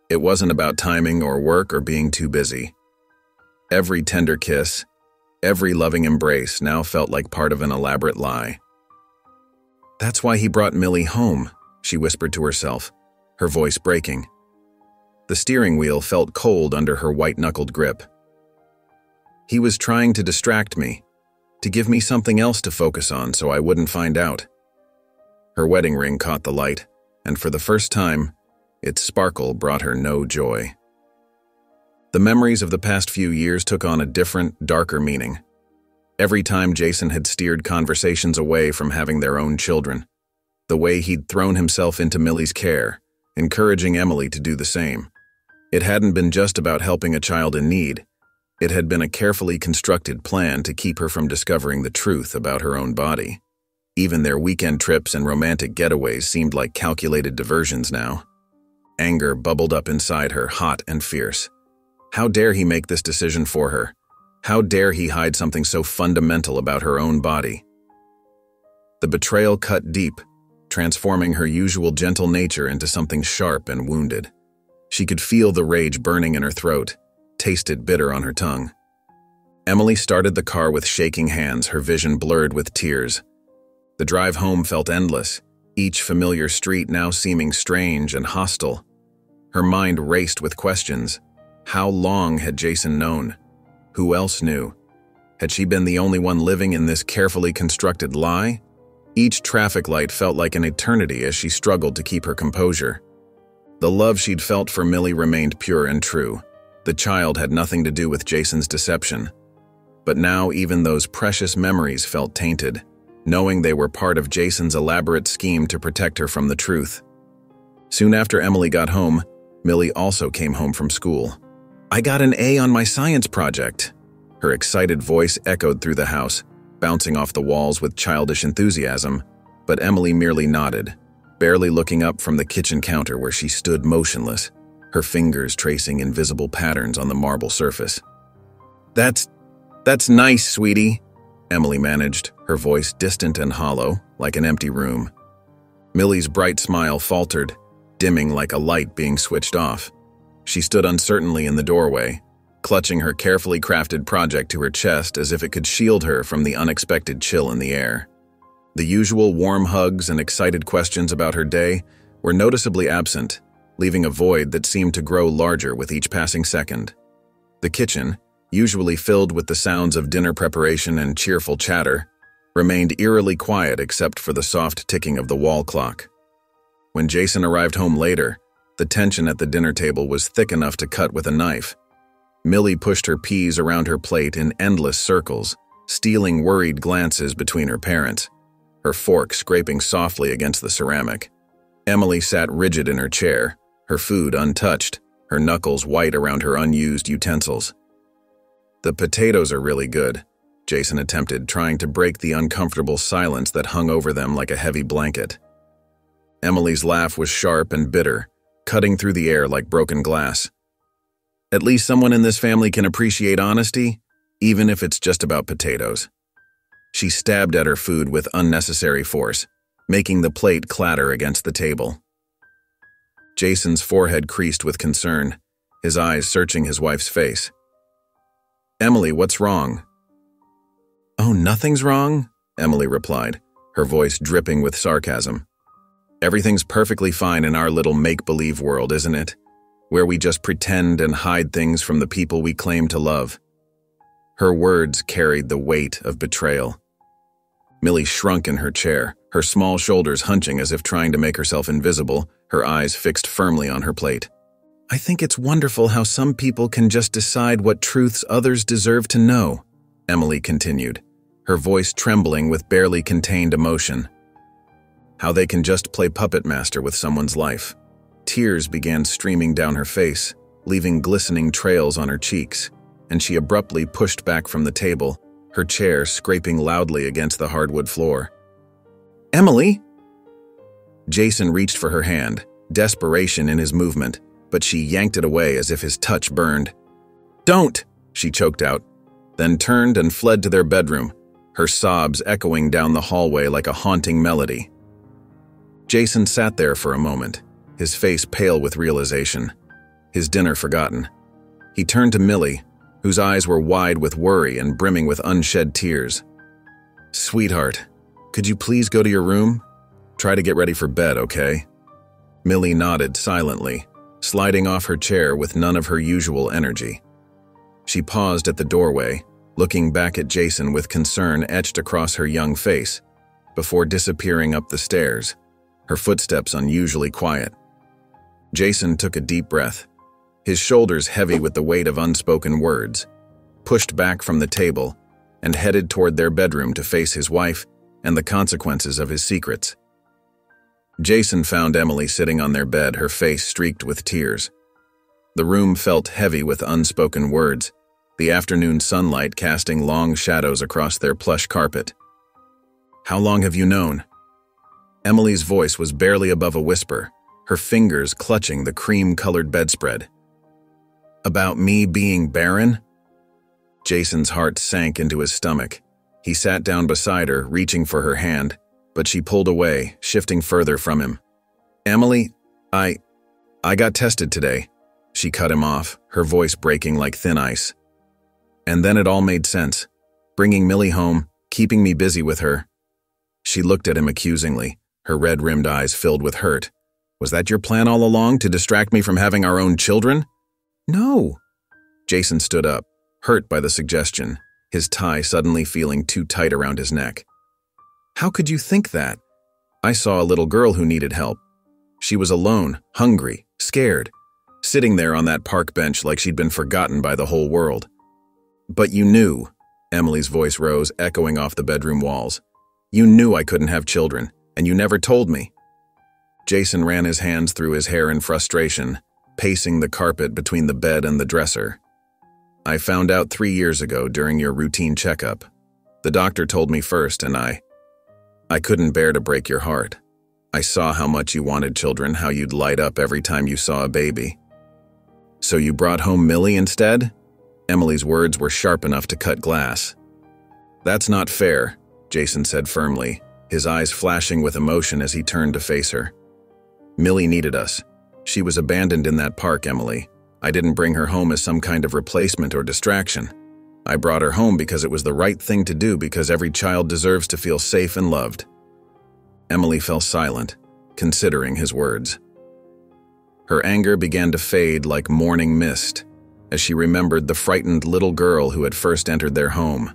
It wasn't about timing or work or being too busy. Every tender kiss, every loving embrace now felt like part of an elaborate lie. "That's why he brought Millie home," she whispered to herself, her voice breaking. The steering wheel felt cold under her white-knuckled grip. "He was trying to distract me, to give me something else to focus on so I wouldn't find out." Her wedding ring caught the light, and for the first time, its sparkle brought her no joy. The memories of the past few years took on a different, darker meaning. Every time Jason had steered conversations away from having their own children, the way he'd thrown himself into Millie's care, encouraging Emily to do the same. It hadn't been just about helping a child in need. It had been a carefully constructed plan to keep her from discovering the truth about her own body. Even their weekend trips and romantic getaways seemed like calculated diversions now. Anger bubbled up inside her, hot and fierce. How dare he make this decision for her? How dare he hide something so fundamental about her own body? The betrayal cut deep, transforming her usual gentle nature into something sharp and wounded. She could feel the rage burning in her throat, tasted bitter on her tongue. Emily started the car with shaking hands, her vision blurred with tears. The drive home felt endless, each familiar street now seeming strange and hostile. Her mind raced with questions. How long had Jason known? Who else knew? Had she been the only one living in this carefully constructed lie? Each traffic light felt like an eternity as she struggled to keep her composure. The love she'd felt for Millie remained pure and true. The child had nothing to do with Jason's deception. But now even those precious memories felt tainted, knowing they were part of Jason's elaborate scheme to protect her from the truth. Soon after Emily got home, Millie also came home from school. "I got an A on my science project." Her excited voice echoed through the house, bouncing off the walls with childish enthusiasm, but Emily merely nodded, barely looking up from the kitchen counter where she stood motionless, her fingers tracing invisible patterns on the marble surface. That's nice, sweetie," Emily managed, her voice distant and hollow, like an empty room. Millie's bright smile faltered, dimming like a light being switched off. She stood uncertainly in the doorway, clutching her carefully crafted project to her chest as if it could shield her from the unexpected chill in the air. The usual warm hugs and excited questions about her day were noticeably absent, leaving a void that seemed to grow larger with each passing second. The kitchen, usually filled with the sounds of dinner preparation and cheerful chatter, remained eerily quiet except for the soft ticking of the wall clock. When Jason arrived home later, the tension at the dinner table was thick enough to cut with a knife. Millie pushed her peas around her plate in endless circles, stealing worried glances between her parents, her fork scraping softly against the ceramic. Emily sat rigid in her chair, her food untouched, her knuckles white around her unused utensils. "The potatoes are really good," Jason attempted, trying to break the uncomfortable silence that hung over them like a heavy blanket. Emily's laugh was sharp and bitter, cutting through the air like broken glass. At least someone in this family can appreciate honesty, even if it's just about potatoes. She stabbed at her food with unnecessary force, making the plate clatter against the table. Jason's forehead creased with concern, his eyes searching his wife's face. "Emily, what's wrong?" "Oh, nothing's wrong," Emily replied, her voice dripping with sarcasm. "Everything's perfectly fine in our little make-believe world, isn't it? Where we just pretend and hide things from the people we claim to love." Her words carried the weight of betrayal. Millie shrunk in her chair, her small shoulders hunching as if trying to make herself invisible, her eyes fixed firmly on her plate. "I think it's wonderful how some people can just decide what truths others deserve to know," Emily continued, her voice trembling with barely contained emotion. "How they can just play puppet master with someone's life." Tears began streaming down her face, leaving glistening trails on her cheeks, and she abruptly pushed back from the table, her chair scraping loudly against the hardwood floor. "Emily!" Jason reached for her hand, desperation in his movement, but she yanked it away as if his touch burned. "Don't!" she choked out, then turned and fled to their bedroom, her sobs echoing down the hallway like a haunting melody. Jason sat there for a moment, his face pale with realization, his dinner forgotten. He turned to Millie, whose eyes were wide with worry and brimming with unshed tears. "Sweetheart, could you please go to your room? Try to get ready for bed, okay?" Millie nodded silently, sliding off her chair with none of her usual energy. She paused at the doorway, looking back at Jason with concern etched across her young face, before disappearing up the stairs, her footsteps unusually quiet. Jason took a deep breath, his shoulders heavy with the weight of unspoken words, pushed back from the table and headed toward their bedroom to face his wife and the consequences of his secrets. Jason found Emily sitting on their bed, her face streaked with tears. The room felt heavy with unspoken words, the afternoon sunlight casting long shadows across their plush carpet. "How long have you known?" Emily's voice was barely above a whisper, her fingers clutching the cream-colored bedspread. "About me being barren?" Jason's heart sank into his stomach. He sat down beside her, reaching for her hand, but she pulled away, shifting further from him. "Emily, I got tested today." She cut him off, her voice breaking like thin ice. "And then it all made sense. Bringing Millie home, keeping me busy with her." She looked at him accusingly, her red-rimmed eyes filled with hurt. "Was that your plan all along, to distract me from having our own children?" "No." Jason stood up, hurt by the suggestion, his tie suddenly feeling too tight around his neck. "How could you think that? I saw a little girl who needed help. She was alone, hungry, scared, sitting there on that park bench like she'd been forgotten by the whole world." "But you knew," Emily's voice rose, echoing off the bedroom walls. "You knew I couldn't have children, and you never told me." Jason ran his hands through his hair in frustration, pacing the carpet between the bed and the dresser. "I found out 3 years ago during your routine checkup. The doctor told me first, and I couldn't bear to break your heart. I saw how much you wanted children, how you'd light up every time you saw a baby." "So you brought home Millie instead?" Emily's words were sharp enough to cut glass. "That's not fair," Jason said firmly, his eyes flashing with emotion as he turned to face her. "Millie needed us. She was abandoned in that park, Emily. I didn't bring her home as some kind of replacement or distraction. I brought her home because it was the right thing to do, because every child deserves to feel safe and loved." Emily fell silent, considering his words. Her anger began to fade like morning mist as she remembered the frightened little girl who had first entered their home,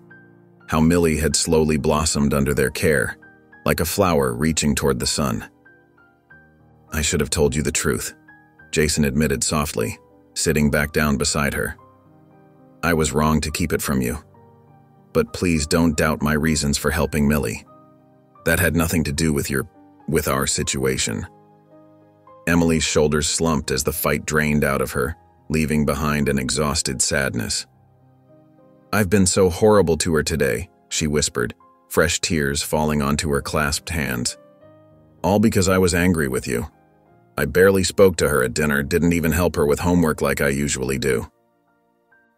how Millie had slowly blossomed under their care, like a flower reaching toward the sun. "I should have told you the truth," Jason admitted softly, sitting back down beside her. "I was wrong to keep it from you. But please don't doubt my reasons for helping Millie. That had nothing to do with our situation." Emily's shoulders slumped as the fight drained out of her, leaving behind an exhausted sadness. "I've been so horrible to her today," she whispered, fresh tears falling onto her clasped hands. "All because I was angry with you. I barely spoke to her at dinner, didn't even help her with homework like I usually do.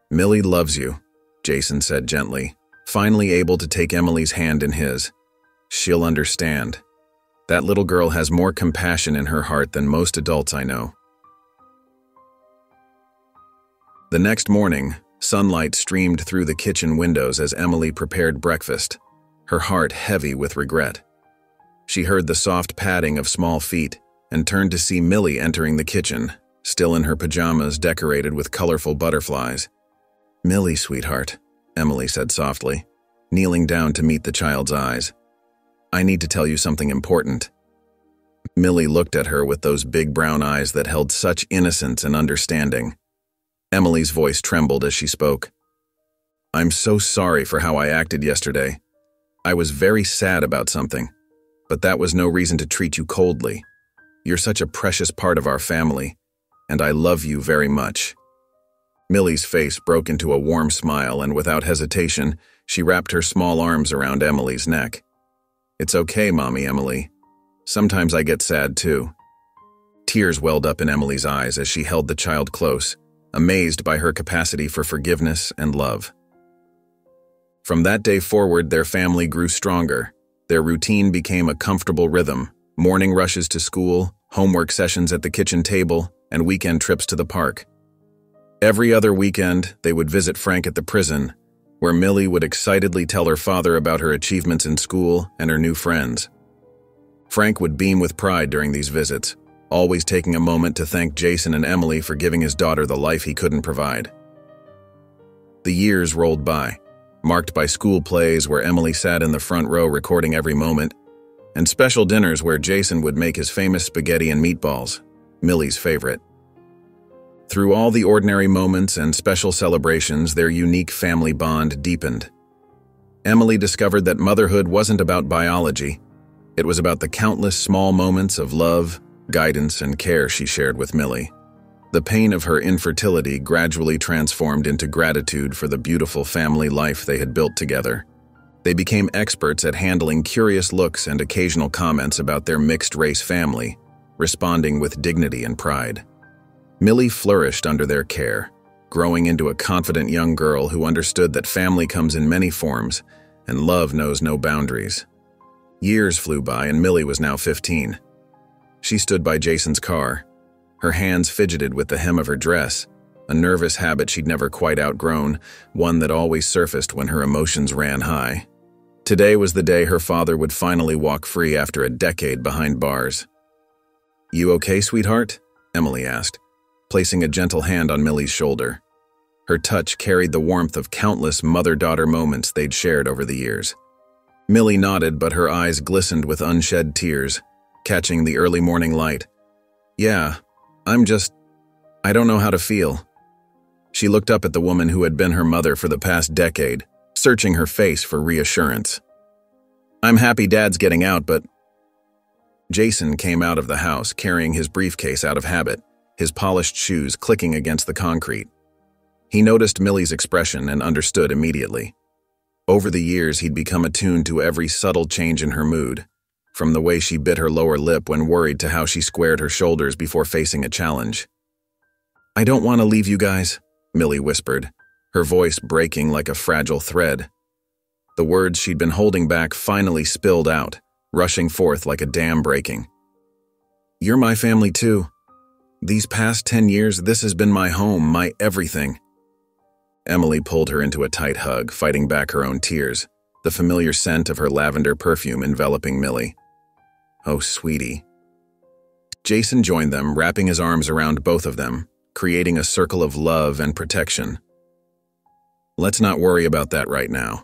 "Millie loves you," Jason said gently, finally able to take Emily's hand in his. "She'll understand. That little girl has more compassion in her heart than most adults I know." The next morning, sunlight streamed through the kitchen windows as Emily prepared breakfast, her heart heavy with regret. She heard the soft padding of small feet and turned to see Millie entering the kitchen, still in her pajamas decorated with colorful butterflies. "Millie, sweetheart," Emily said softly, kneeling down to meet the child's eyes. "I need to tell you something important." Millie looked at her with those big brown eyes that held such innocence and understanding. Emily's voice trembled as she spoke. "I'm so sorry for how I acted yesterday. I was very sad about something, but that was no reason to treat you coldly. You're such a precious part of our family, and I love you very much." Millie's face broke into a warm smile, and without hesitation, she wrapped her small arms around Emily's neck. "It's okay, Mommy Emily. Sometimes I get sad too." Tears welled up in Emily's eyes as she held the child close, amazed by her capacity for forgiveness and love. From that day forward, their family grew stronger. Their routine became a comfortable rhythm: morning rushes to school, homework sessions at the kitchen table, and weekend trips to the park. Every other weekend, they would visit Frank at the prison, where Millie would excitedly tell her father about her achievements in school and her new friends. Frank would beam with pride during these visits, always taking a moment to thank Jason and Emily for giving his daughter the life he couldn't provide. The years rolled by, marked by school plays where Emily sat in the front row recording every moment, and special dinners where Jason would make his famous spaghetti and meatballs, Millie's favorite. Through all the ordinary moments and special celebrations, their unique family bond deepened. Emily discovered that motherhood wasn't about biology. It was about the countless small moments of love, guidance, and care she shared with Millie. The pain of her infertility gradually transformed into gratitude for the beautiful family life they had built together. They became experts at handling curious looks and occasional comments about their mixed-race family, responding with dignity and pride. Millie flourished under their care, growing into a confident young girl who understood that family comes in many forms and love knows no boundaries. Years flew by and Millie was now 15. She stood by Jason's car. Her hands fidgeted with the hem of her dress, a nervous habit she'd never quite outgrown, one that always surfaced when her emotions ran high. Today was the day her father would finally walk free after a decade behind bars. "You okay, sweetheart?" Emily asked, placing a gentle hand on Millie's shoulder. Her touch carried the warmth of countless mother-daughter moments they'd shared over the years. Millie nodded, but her eyes glistened with unshed tears, catching the early morning light. "Yeah, I don't know how to feel." She looked up at the woman who had been her mother for the past decade, searching her face for reassurance. "I'm happy Dad's getting out, but..." Jason came out of the house, carrying his briefcase out of habit, his polished shoes clicking against the concrete. He noticed Millie's expression and understood immediately. Over the years, he'd become attuned to every subtle change in her mood, from the way she bit her lower lip when worried to how she squared her shoulders before facing a challenge. "I don't want to leave you guys," Millie whispered, her voice breaking like a fragile thread. The words she'd been holding back finally spilled out, rushing forth like a dam breaking. "You're my family too. These past 10 years, this has been my home, my everything." Emily pulled her into a tight hug, fighting back her own tears, the familiar scent of her lavender perfume enveloping Millie. "Oh, sweetie." Jason joined them, wrapping his arms around both of them, creating a circle of love and protection. "Let's not worry about that right now.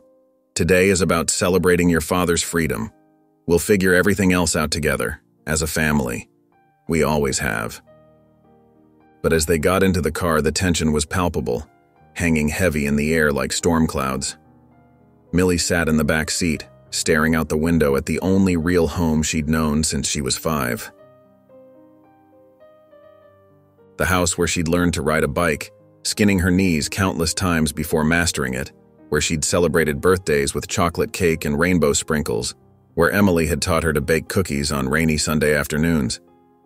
Today is about celebrating your father's freedom. We'll figure everything else out together, as a family. We always have." But as they got into the car, the tension was palpable, hanging heavy in the air like storm clouds. Millie sat in the back seat, staring out the window at the only real home she'd known since she was 5. The house where she'd learned to ride a bike, skinning her knees countless times before mastering it, where she'd celebrated birthdays with chocolate cake and rainbow sprinkles, where Emily had taught her to bake cookies on rainy Sunday afternoons,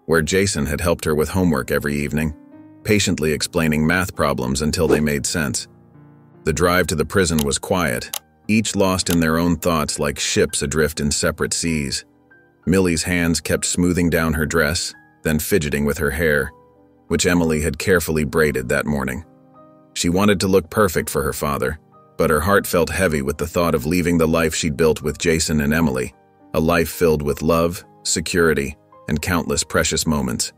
where Jason had helped her with homework every evening, patiently explaining math problems until they made sense. The drive to the prison was quiet, each lost in their own thoughts like ships adrift in separate seas. Millie's hands kept smoothing down her dress, then fidgeting with her hair, which Emily had carefully braided that morning. She wanted to look perfect for her father, but her heart felt heavy with the thought of leaving the life she'd built with Jason and Emily, a life filled with love, security, and countless precious moments.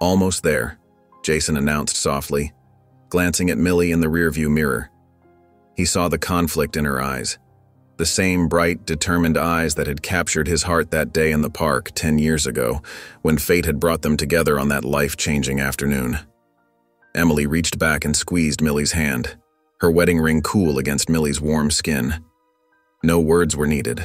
"Almost there," Jason announced softly, glancing at Millie in the rearview mirror. He saw the conflict in her eyes, the same bright, determined eyes that had captured his heart that day in the park 10 years ago, when fate had brought them together on that life-changing afternoon. Emily reached back and squeezed Millie's hand, her wedding ring cool against Millie's warm skin. No words were needed.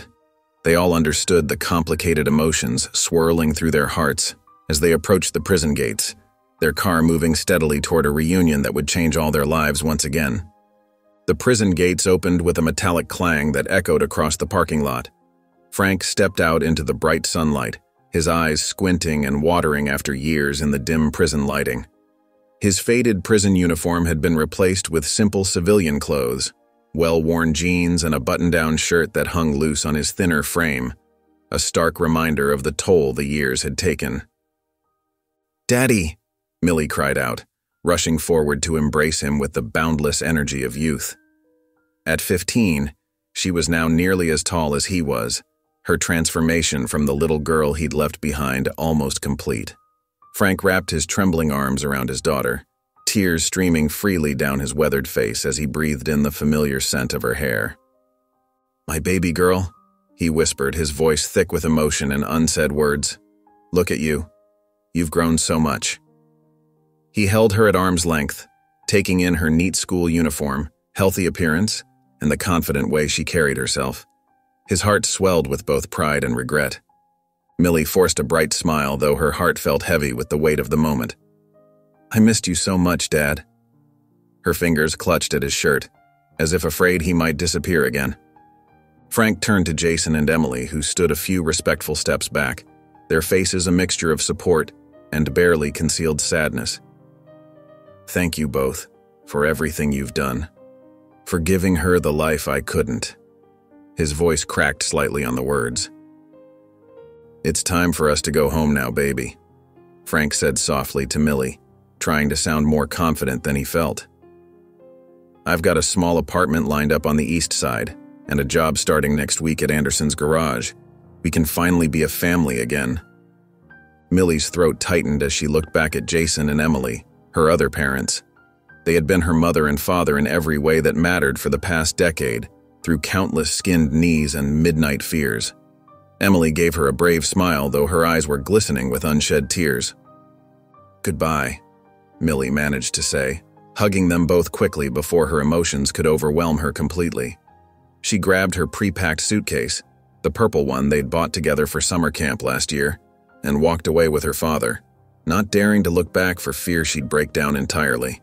They all understood the complicated emotions swirling through their hearts as they approached the prison gates, their car moving steadily toward a reunion that would change all their lives once again. The prison gates opened with a metallic clang that echoed across the parking lot. Frank stepped out into the bright sunlight, his eyes squinting and watering after years in the dim prison lighting. His faded prison uniform had been replaced with simple civilian clothes, well-worn jeans and a button-down shirt that hung loose on his thinner frame, a stark reminder of the toll the years had taken. "Daddy!" Millie cried out, rushing forward to embrace him with the boundless energy of youth. At 15, she was now nearly as tall as he was, her transformation from the little girl he'd left behind almost complete. Frank wrapped his trembling arms around his daughter, tears streaming freely down his weathered face as he breathed in the familiar scent of her hair. "My baby girl," he whispered, his voice thick with emotion and unsaid words. "Look at you. You've grown so much." He held her at arm's length, taking in her neat school uniform, healthy appearance, and the confident way she carried herself. His heart swelled with both pride and regret. Millie forced a bright smile, though her heart felt heavy with the weight of the moment. "I missed you so much, Dad." Her fingers clutched at his shirt, as if afraid he might disappear again. Frank turned to Jason and Emily, who stood a few respectful steps back, their faces a mixture of support and barely concealed sadness. "Thank you both for everything you've done, for giving her the life I couldn't." His voice cracked slightly on the words. "It's time for us to go home now, baby," Frank said softly to Millie, trying to sound more confident than he felt. "I've got a small apartment lined up on the east side and a job starting next week at Anderson's Garage. We can finally be a family again." Millie's throat tightened as she looked back at Jason and Emily, her other parents. They had been her mother and father in every way that mattered for the past decade, through countless skinned knees and midnight fears. Emily gave her a brave smile, though her eyes were glistening with unshed tears. "Goodbye," Millie managed to say, hugging them both quickly before her emotions could overwhelm her completely. She grabbed her pre-packed suitcase, the purple one they'd bought together for summer camp last year, and walked away with her father, not daring to look back for fear she'd break down entirely.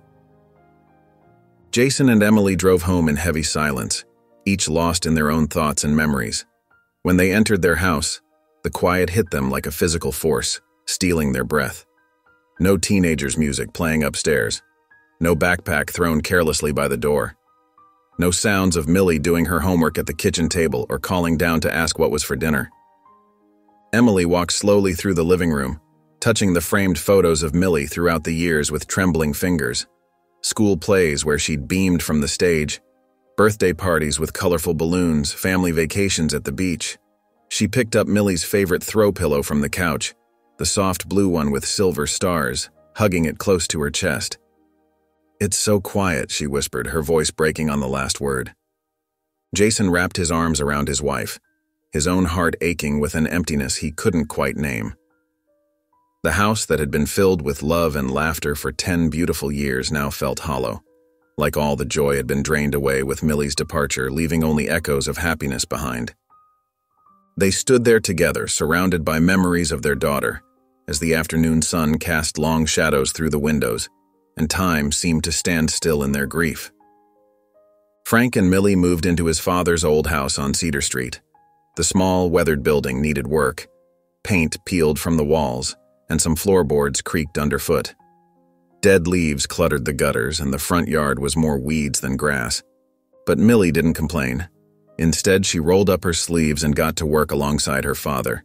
Jason and Emily drove home in heavy silence, each lost in their own thoughts and memories. When they entered their house, the quiet hit them like a physical force, stealing their breath. No teenagers' music playing upstairs, no backpack thrown carelessly by the door, no sounds of Millie doing her homework at the kitchen table or calling down to ask what was for dinner. Emily walked slowly through the living room, touching the framed photos of Millie throughout the years with trembling fingers, school plays where she'd beamed from the stage, birthday parties with colorful balloons, family vacations at the beach. She picked up Millie's favorite throw pillow from the couch, the soft blue one with silver stars, hugging it close to her chest. "It's so quiet," she whispered, her voice breaking on the last word. Jason wrapped his arms around his wife, his own heart aching with an emptiness he couldn't quite name. The house that had been filled with love and laughter for 10 beautiful years now felt hollow, like all the joy had been drained away with Millie's departure, leaving only echoes of happiness behind. They stood there together, surrounded by memories of their daughter, as the afternoon sun cast long shadows through the windows, and time seemed to stand still in their grief. Frank and Millie moved into his father's old house on Cedar Street. The small, weathered building needed work. Paint peeled from the walls, and some floorboards creaked underfoot. Dead leaves cluttered the gutters, and the front yard was more weeds than grass. But Millie didn't complain. Instead, she rolled up her sleeves and got to work alongside her father,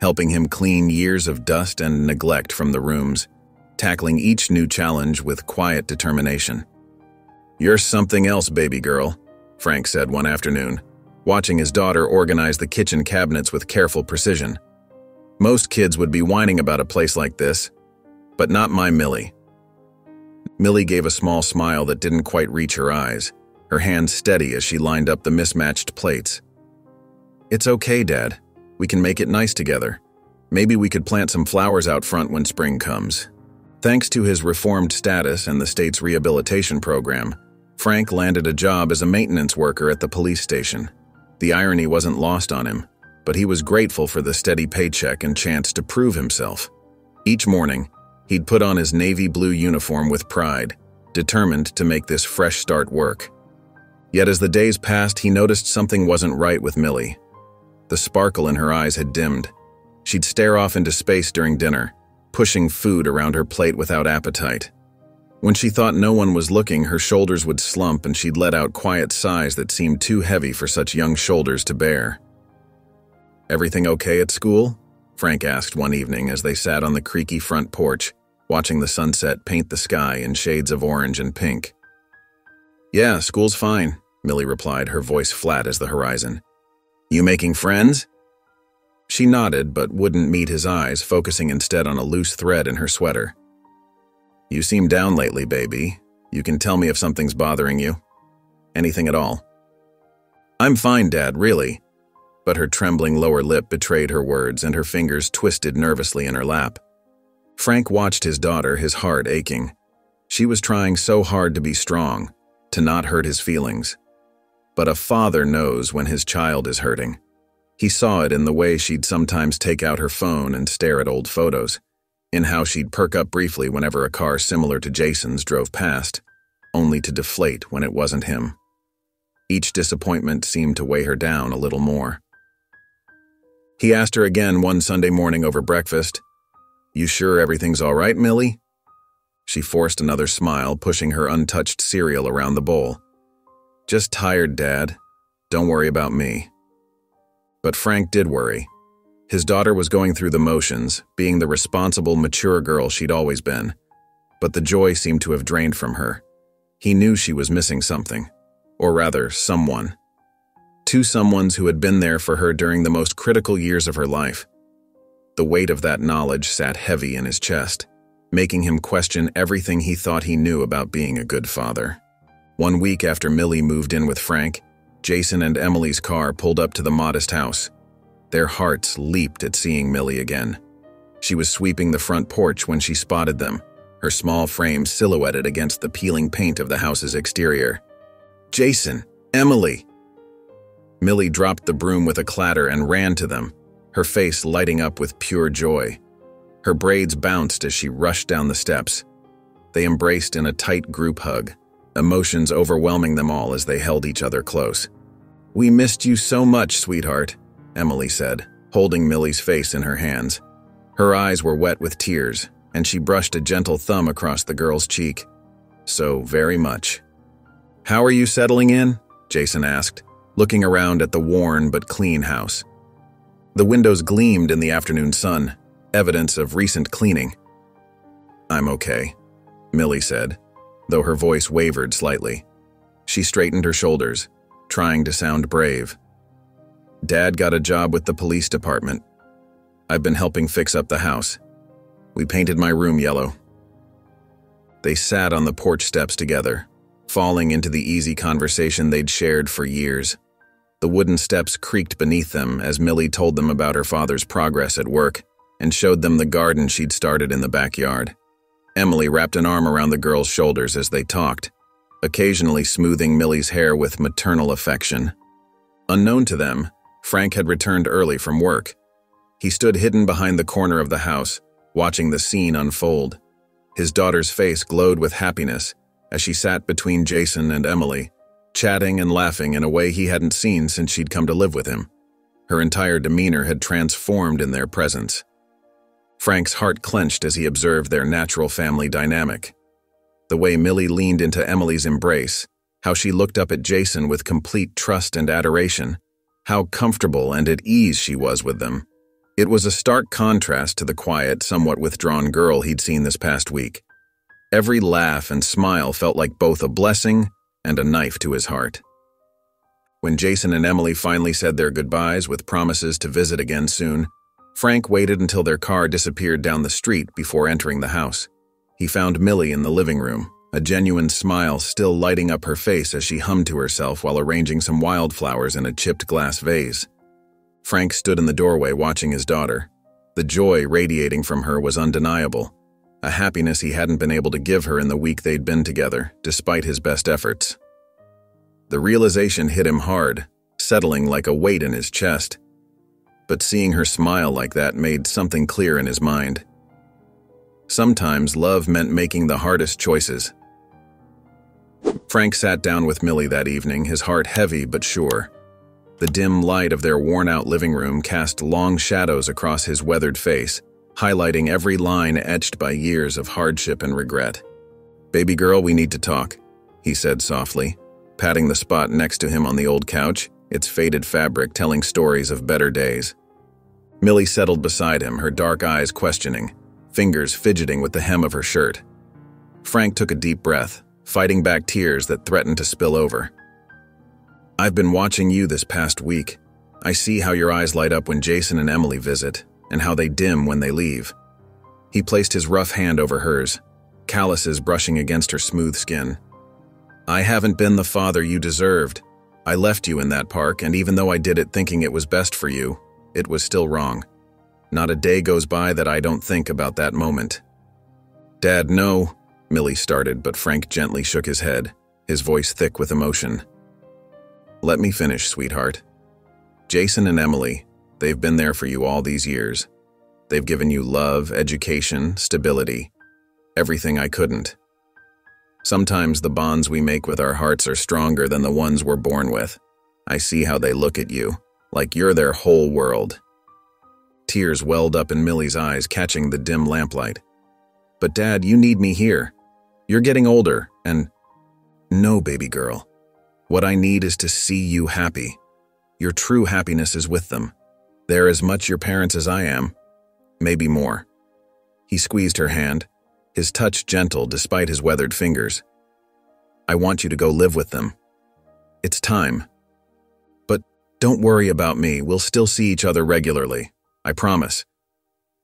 helping him clean years of dust and neglect from the rooms, tackling each new challenge with quiet determination. "You're something else, baby girl," Frank said one afternoon, watching his daughter organize the kitchen cabinets with careful precision. "Most kids would be whining about a place like this, but not my Millie." Millie gave a small smile that didn't quite reach her eyes, her hands steady as she lined up the mismatched plates. "It's okay, Dad. We can make it nice together. Maybe we could plant some flowers out front when spring comes." Thanks to his reformed status and the state's rehabilitation program, Frank landed a job as a maintenance worker at the police station. The irony wasn't lost on him, but he was grateful for the steady paycheck and chance to prove himself. Each morning, he'd put on his navy blue uniform with pride, determined to make this fresh start work. Yet as the days passed, he noticed something wasn't right with Millie. The sparkle in her eyes had dimmed. She'd stare off into space during dinner, pushing food around her plate without appetite. When she thought no one was looking, her shoulders would slump and she'd let out quiet sighs that seemed too heavy for such young shoulders to bear. "Everything okay at school?" Frank asked one evening as they sat on the creaky front porch, watching the sunset paint the sky in shades of orange and pink. "Yeah, school's fine," Millie replied, her voice flat as the horizon. "You making friends?" She nodded but wouldn't meet his eyes, focusing instead on a loose thread in her sweater. "You seem down lately, baby. You can tell me if something's bothering you. Anything at all." "I'm fine, Dad, really." But her trembling lower lip betrayed her words and her fingers twisted nervously in her lap. Frank watched his daughter, his heart aching. She was trying so hard to be strong, to not hurt his feelings. But a father knows when his child is hurting. He saw it in the way she'd sometimes take out her phone and stare at old photos, in how she'd perk up briefly whenever a car similar to Jason's drove past, only to deflate when it wasn't him. Each disappointment seemed to weigh her down a little more. He asked her again one Sunday morning over breakfast, "You sure everything's all right, Millie?" She forced another smile, pushing her untouched cereal around the bowl. "Just tired, Dad. Don't worry about me." But Frank did worry. His daughter was going through the motions, being the responsible, mature girl she'd always been. But the joy seemed to have drained from her. He knew she was missing something. Or rather, someone. Two someones who had been there for her during the most critical years of her life. The weight of that knowledge sat heavy in his chest, making him question everything he thought he knew about being a good father. 1 week after Millie moved in with Frank, Jason and Emily's car pulled up to the modest house. Their hearts leaped at seeing Millie again. She was sweeping the front porch when she spotted them, her small frame silhouetted against the peeling paint of the house's exterior. "Jason! Emily!" Millie dropped the broom with a clatter and ran to them, her face lighting up with pure joy. Her braids bounced as she rushed down the steps. They embraced in a tight group hug, emotions overwhelming them all as they held each other close. "We missed you so much, sweetheart," Emily said, holding Millie's face in her hands. Her eyes were wet with tears, and she brushed a gentle thumb across the girl's cheek. "So very much." "How are you settling in?" Jason asked, looking around at the worn but clean house. The windows gleamed in the afternoon sun, evidence of recent cleaning. "I'm okay," Millie said, though her voice wavered slightly. She straightened her shoulders, trying to sound brave. "Dad got a job with the police department. I've been helping fix up the house. We painted my room yellow." They sat on the porch steps together, falling into the easy conversation they'd shared for years. The wooden steps creaked beneath them as Millie told them about her father's progress at work and showed them the garden she'd started in the backyard. Emily wrapped an arm around the girl's shoulders as they talked, occasionally smoothing Millie's hair with maternal affection. Unknown to them, Frank had returned early from work. He stood hidden behind the corner of the house, watching the scene unfold. His daughter's face glowed with happiness as she sat between Jason and Emily, chatting and laughing in a way he hadn't seen since she'd come to live with him. Her entire demeanor had transformed in their presence. Frank's heart clenched as he observed their natural family dynamic. The way Millie leaned into Emily's embrace, how she looked up at Jason with complete trust and adoration, how comfortable and at ease she was with them. It was a stark contrast to the quiet, somewhat withdrawn girl he'd seen this past week. Every laugh and smile felt like both a blessing and a knife to his heart. When Jason and Emily finally said their goodbyes with promises to visit again soon, Frank waited until their car disappeared down the street before entering the house. He found Millie in the living room, a genuine smile still lighting up her face as she hummed to herself while arranging some wildflowers in a chipped glass vase. Frank stood in the doorway watching his daughter. The joy radiating from her was undeniable, a happiness he hadn't been able to give her in the week they'd been together, despite his best efforts. The realization hit him hard, settling like a weight in his chest. But seeing her smile like that made something clear in his mind. Sometimes love meant making the hardest choices. Frank sat down with Millie that evening, his heart heavy but sure. The dim light of their worn-out living room cast long shadows across his weathered face, highlighting every line etched by years of hardship and regret. "Baby girl, we need to talk," he said softly, patting the spot next to him on the old couch, its faded fabric telling stories of better days. Millie settled beside him, her dark eyes questioning, fingers fidgeting with the hem of her shirt. Frank took a deep breath, fighting back tears that threatened to spill over. "I've been watching you this past week. I see how your eyes light up when Jason and Emily visit, and how they dim when they leave." He placed his rough hand over hers, calluses brushing against her smooth skin. "I haven't been the father you deserved. I left you in that park, and even though I did it thinking it was best for you, it was still wrong. Not a day goes by that I don't think about that moment." "Dad, no," Millie started, but Frank gently shook his head, his voice thick with emotion. "Let me finish, sweetheart. Jason and Emily, they've been there for you all these years. They've given you love, education, stability, everything I couldn't. Sometimes the bonds we make with our hearts are stronger than the ones we're born with. I see how they look at you, like you're their whole world." Tears welled up in Millie's eyes, catching the dim lamplight. "But Dad, you need me here. You're getting older, and—" "No, baby girl. What I need is to see you happy. Your true happiness is with them. They're as much your parents as I am, maybe more." He squeezed her hand, his touch gentle despite his weathered fingers. "I want you to go live with them. It's time. But don't worry about me. We'll still see each other regularly, I promise.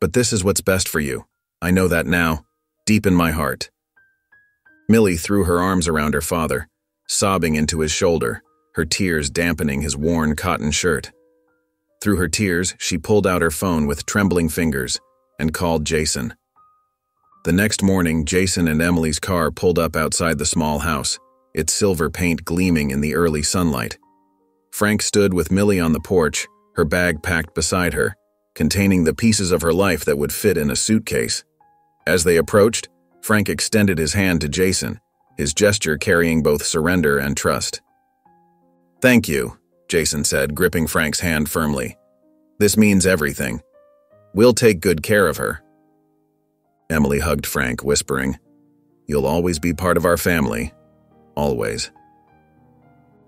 But this is what's best for you. I know that now, deep in my heart." Millie threw her arms around her father, sobbing into his shoulder, her tears dampening his worn cotton shirt. Through her tears, she pulled out her phone with trembling fingers and called Jason. The next morning, Jason and Emily's car pulled up outside the small house, its silver paint gleaming in the early sunlight. Frank stood with Millie on the porch, her bag packed beside her, containing the pieces of her life that would fit in a suitcase. As they approached, Frank extended his hand to Jason, his gesture carrying both surrender and trust. "Thank you," Jason said, gripping Frank's hand firmly. "This means everything. We'll take good care of her." Emily hugged Frank, whispering, "You'll always be part of our family. Always."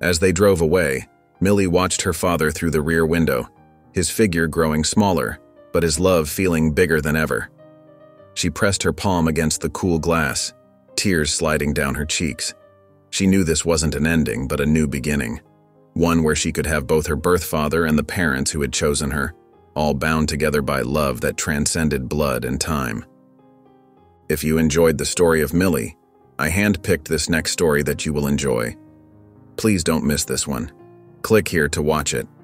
As they drove away, Millie watched her father through the rear window, his figure growing smaller, but his love feeling bigger than ever. She pressed her palm against the cool glass, tears sliding down her cheeks. She knew this wasn't an ending, but a new beginning. One where she could have both her birth father and the parents who had chosen her, all bound together by love that transcended blood and time. If you enjoyed the story of Millie, I handpicked this next story that you will enjoy. Please don't miss this one. Click here to watch it.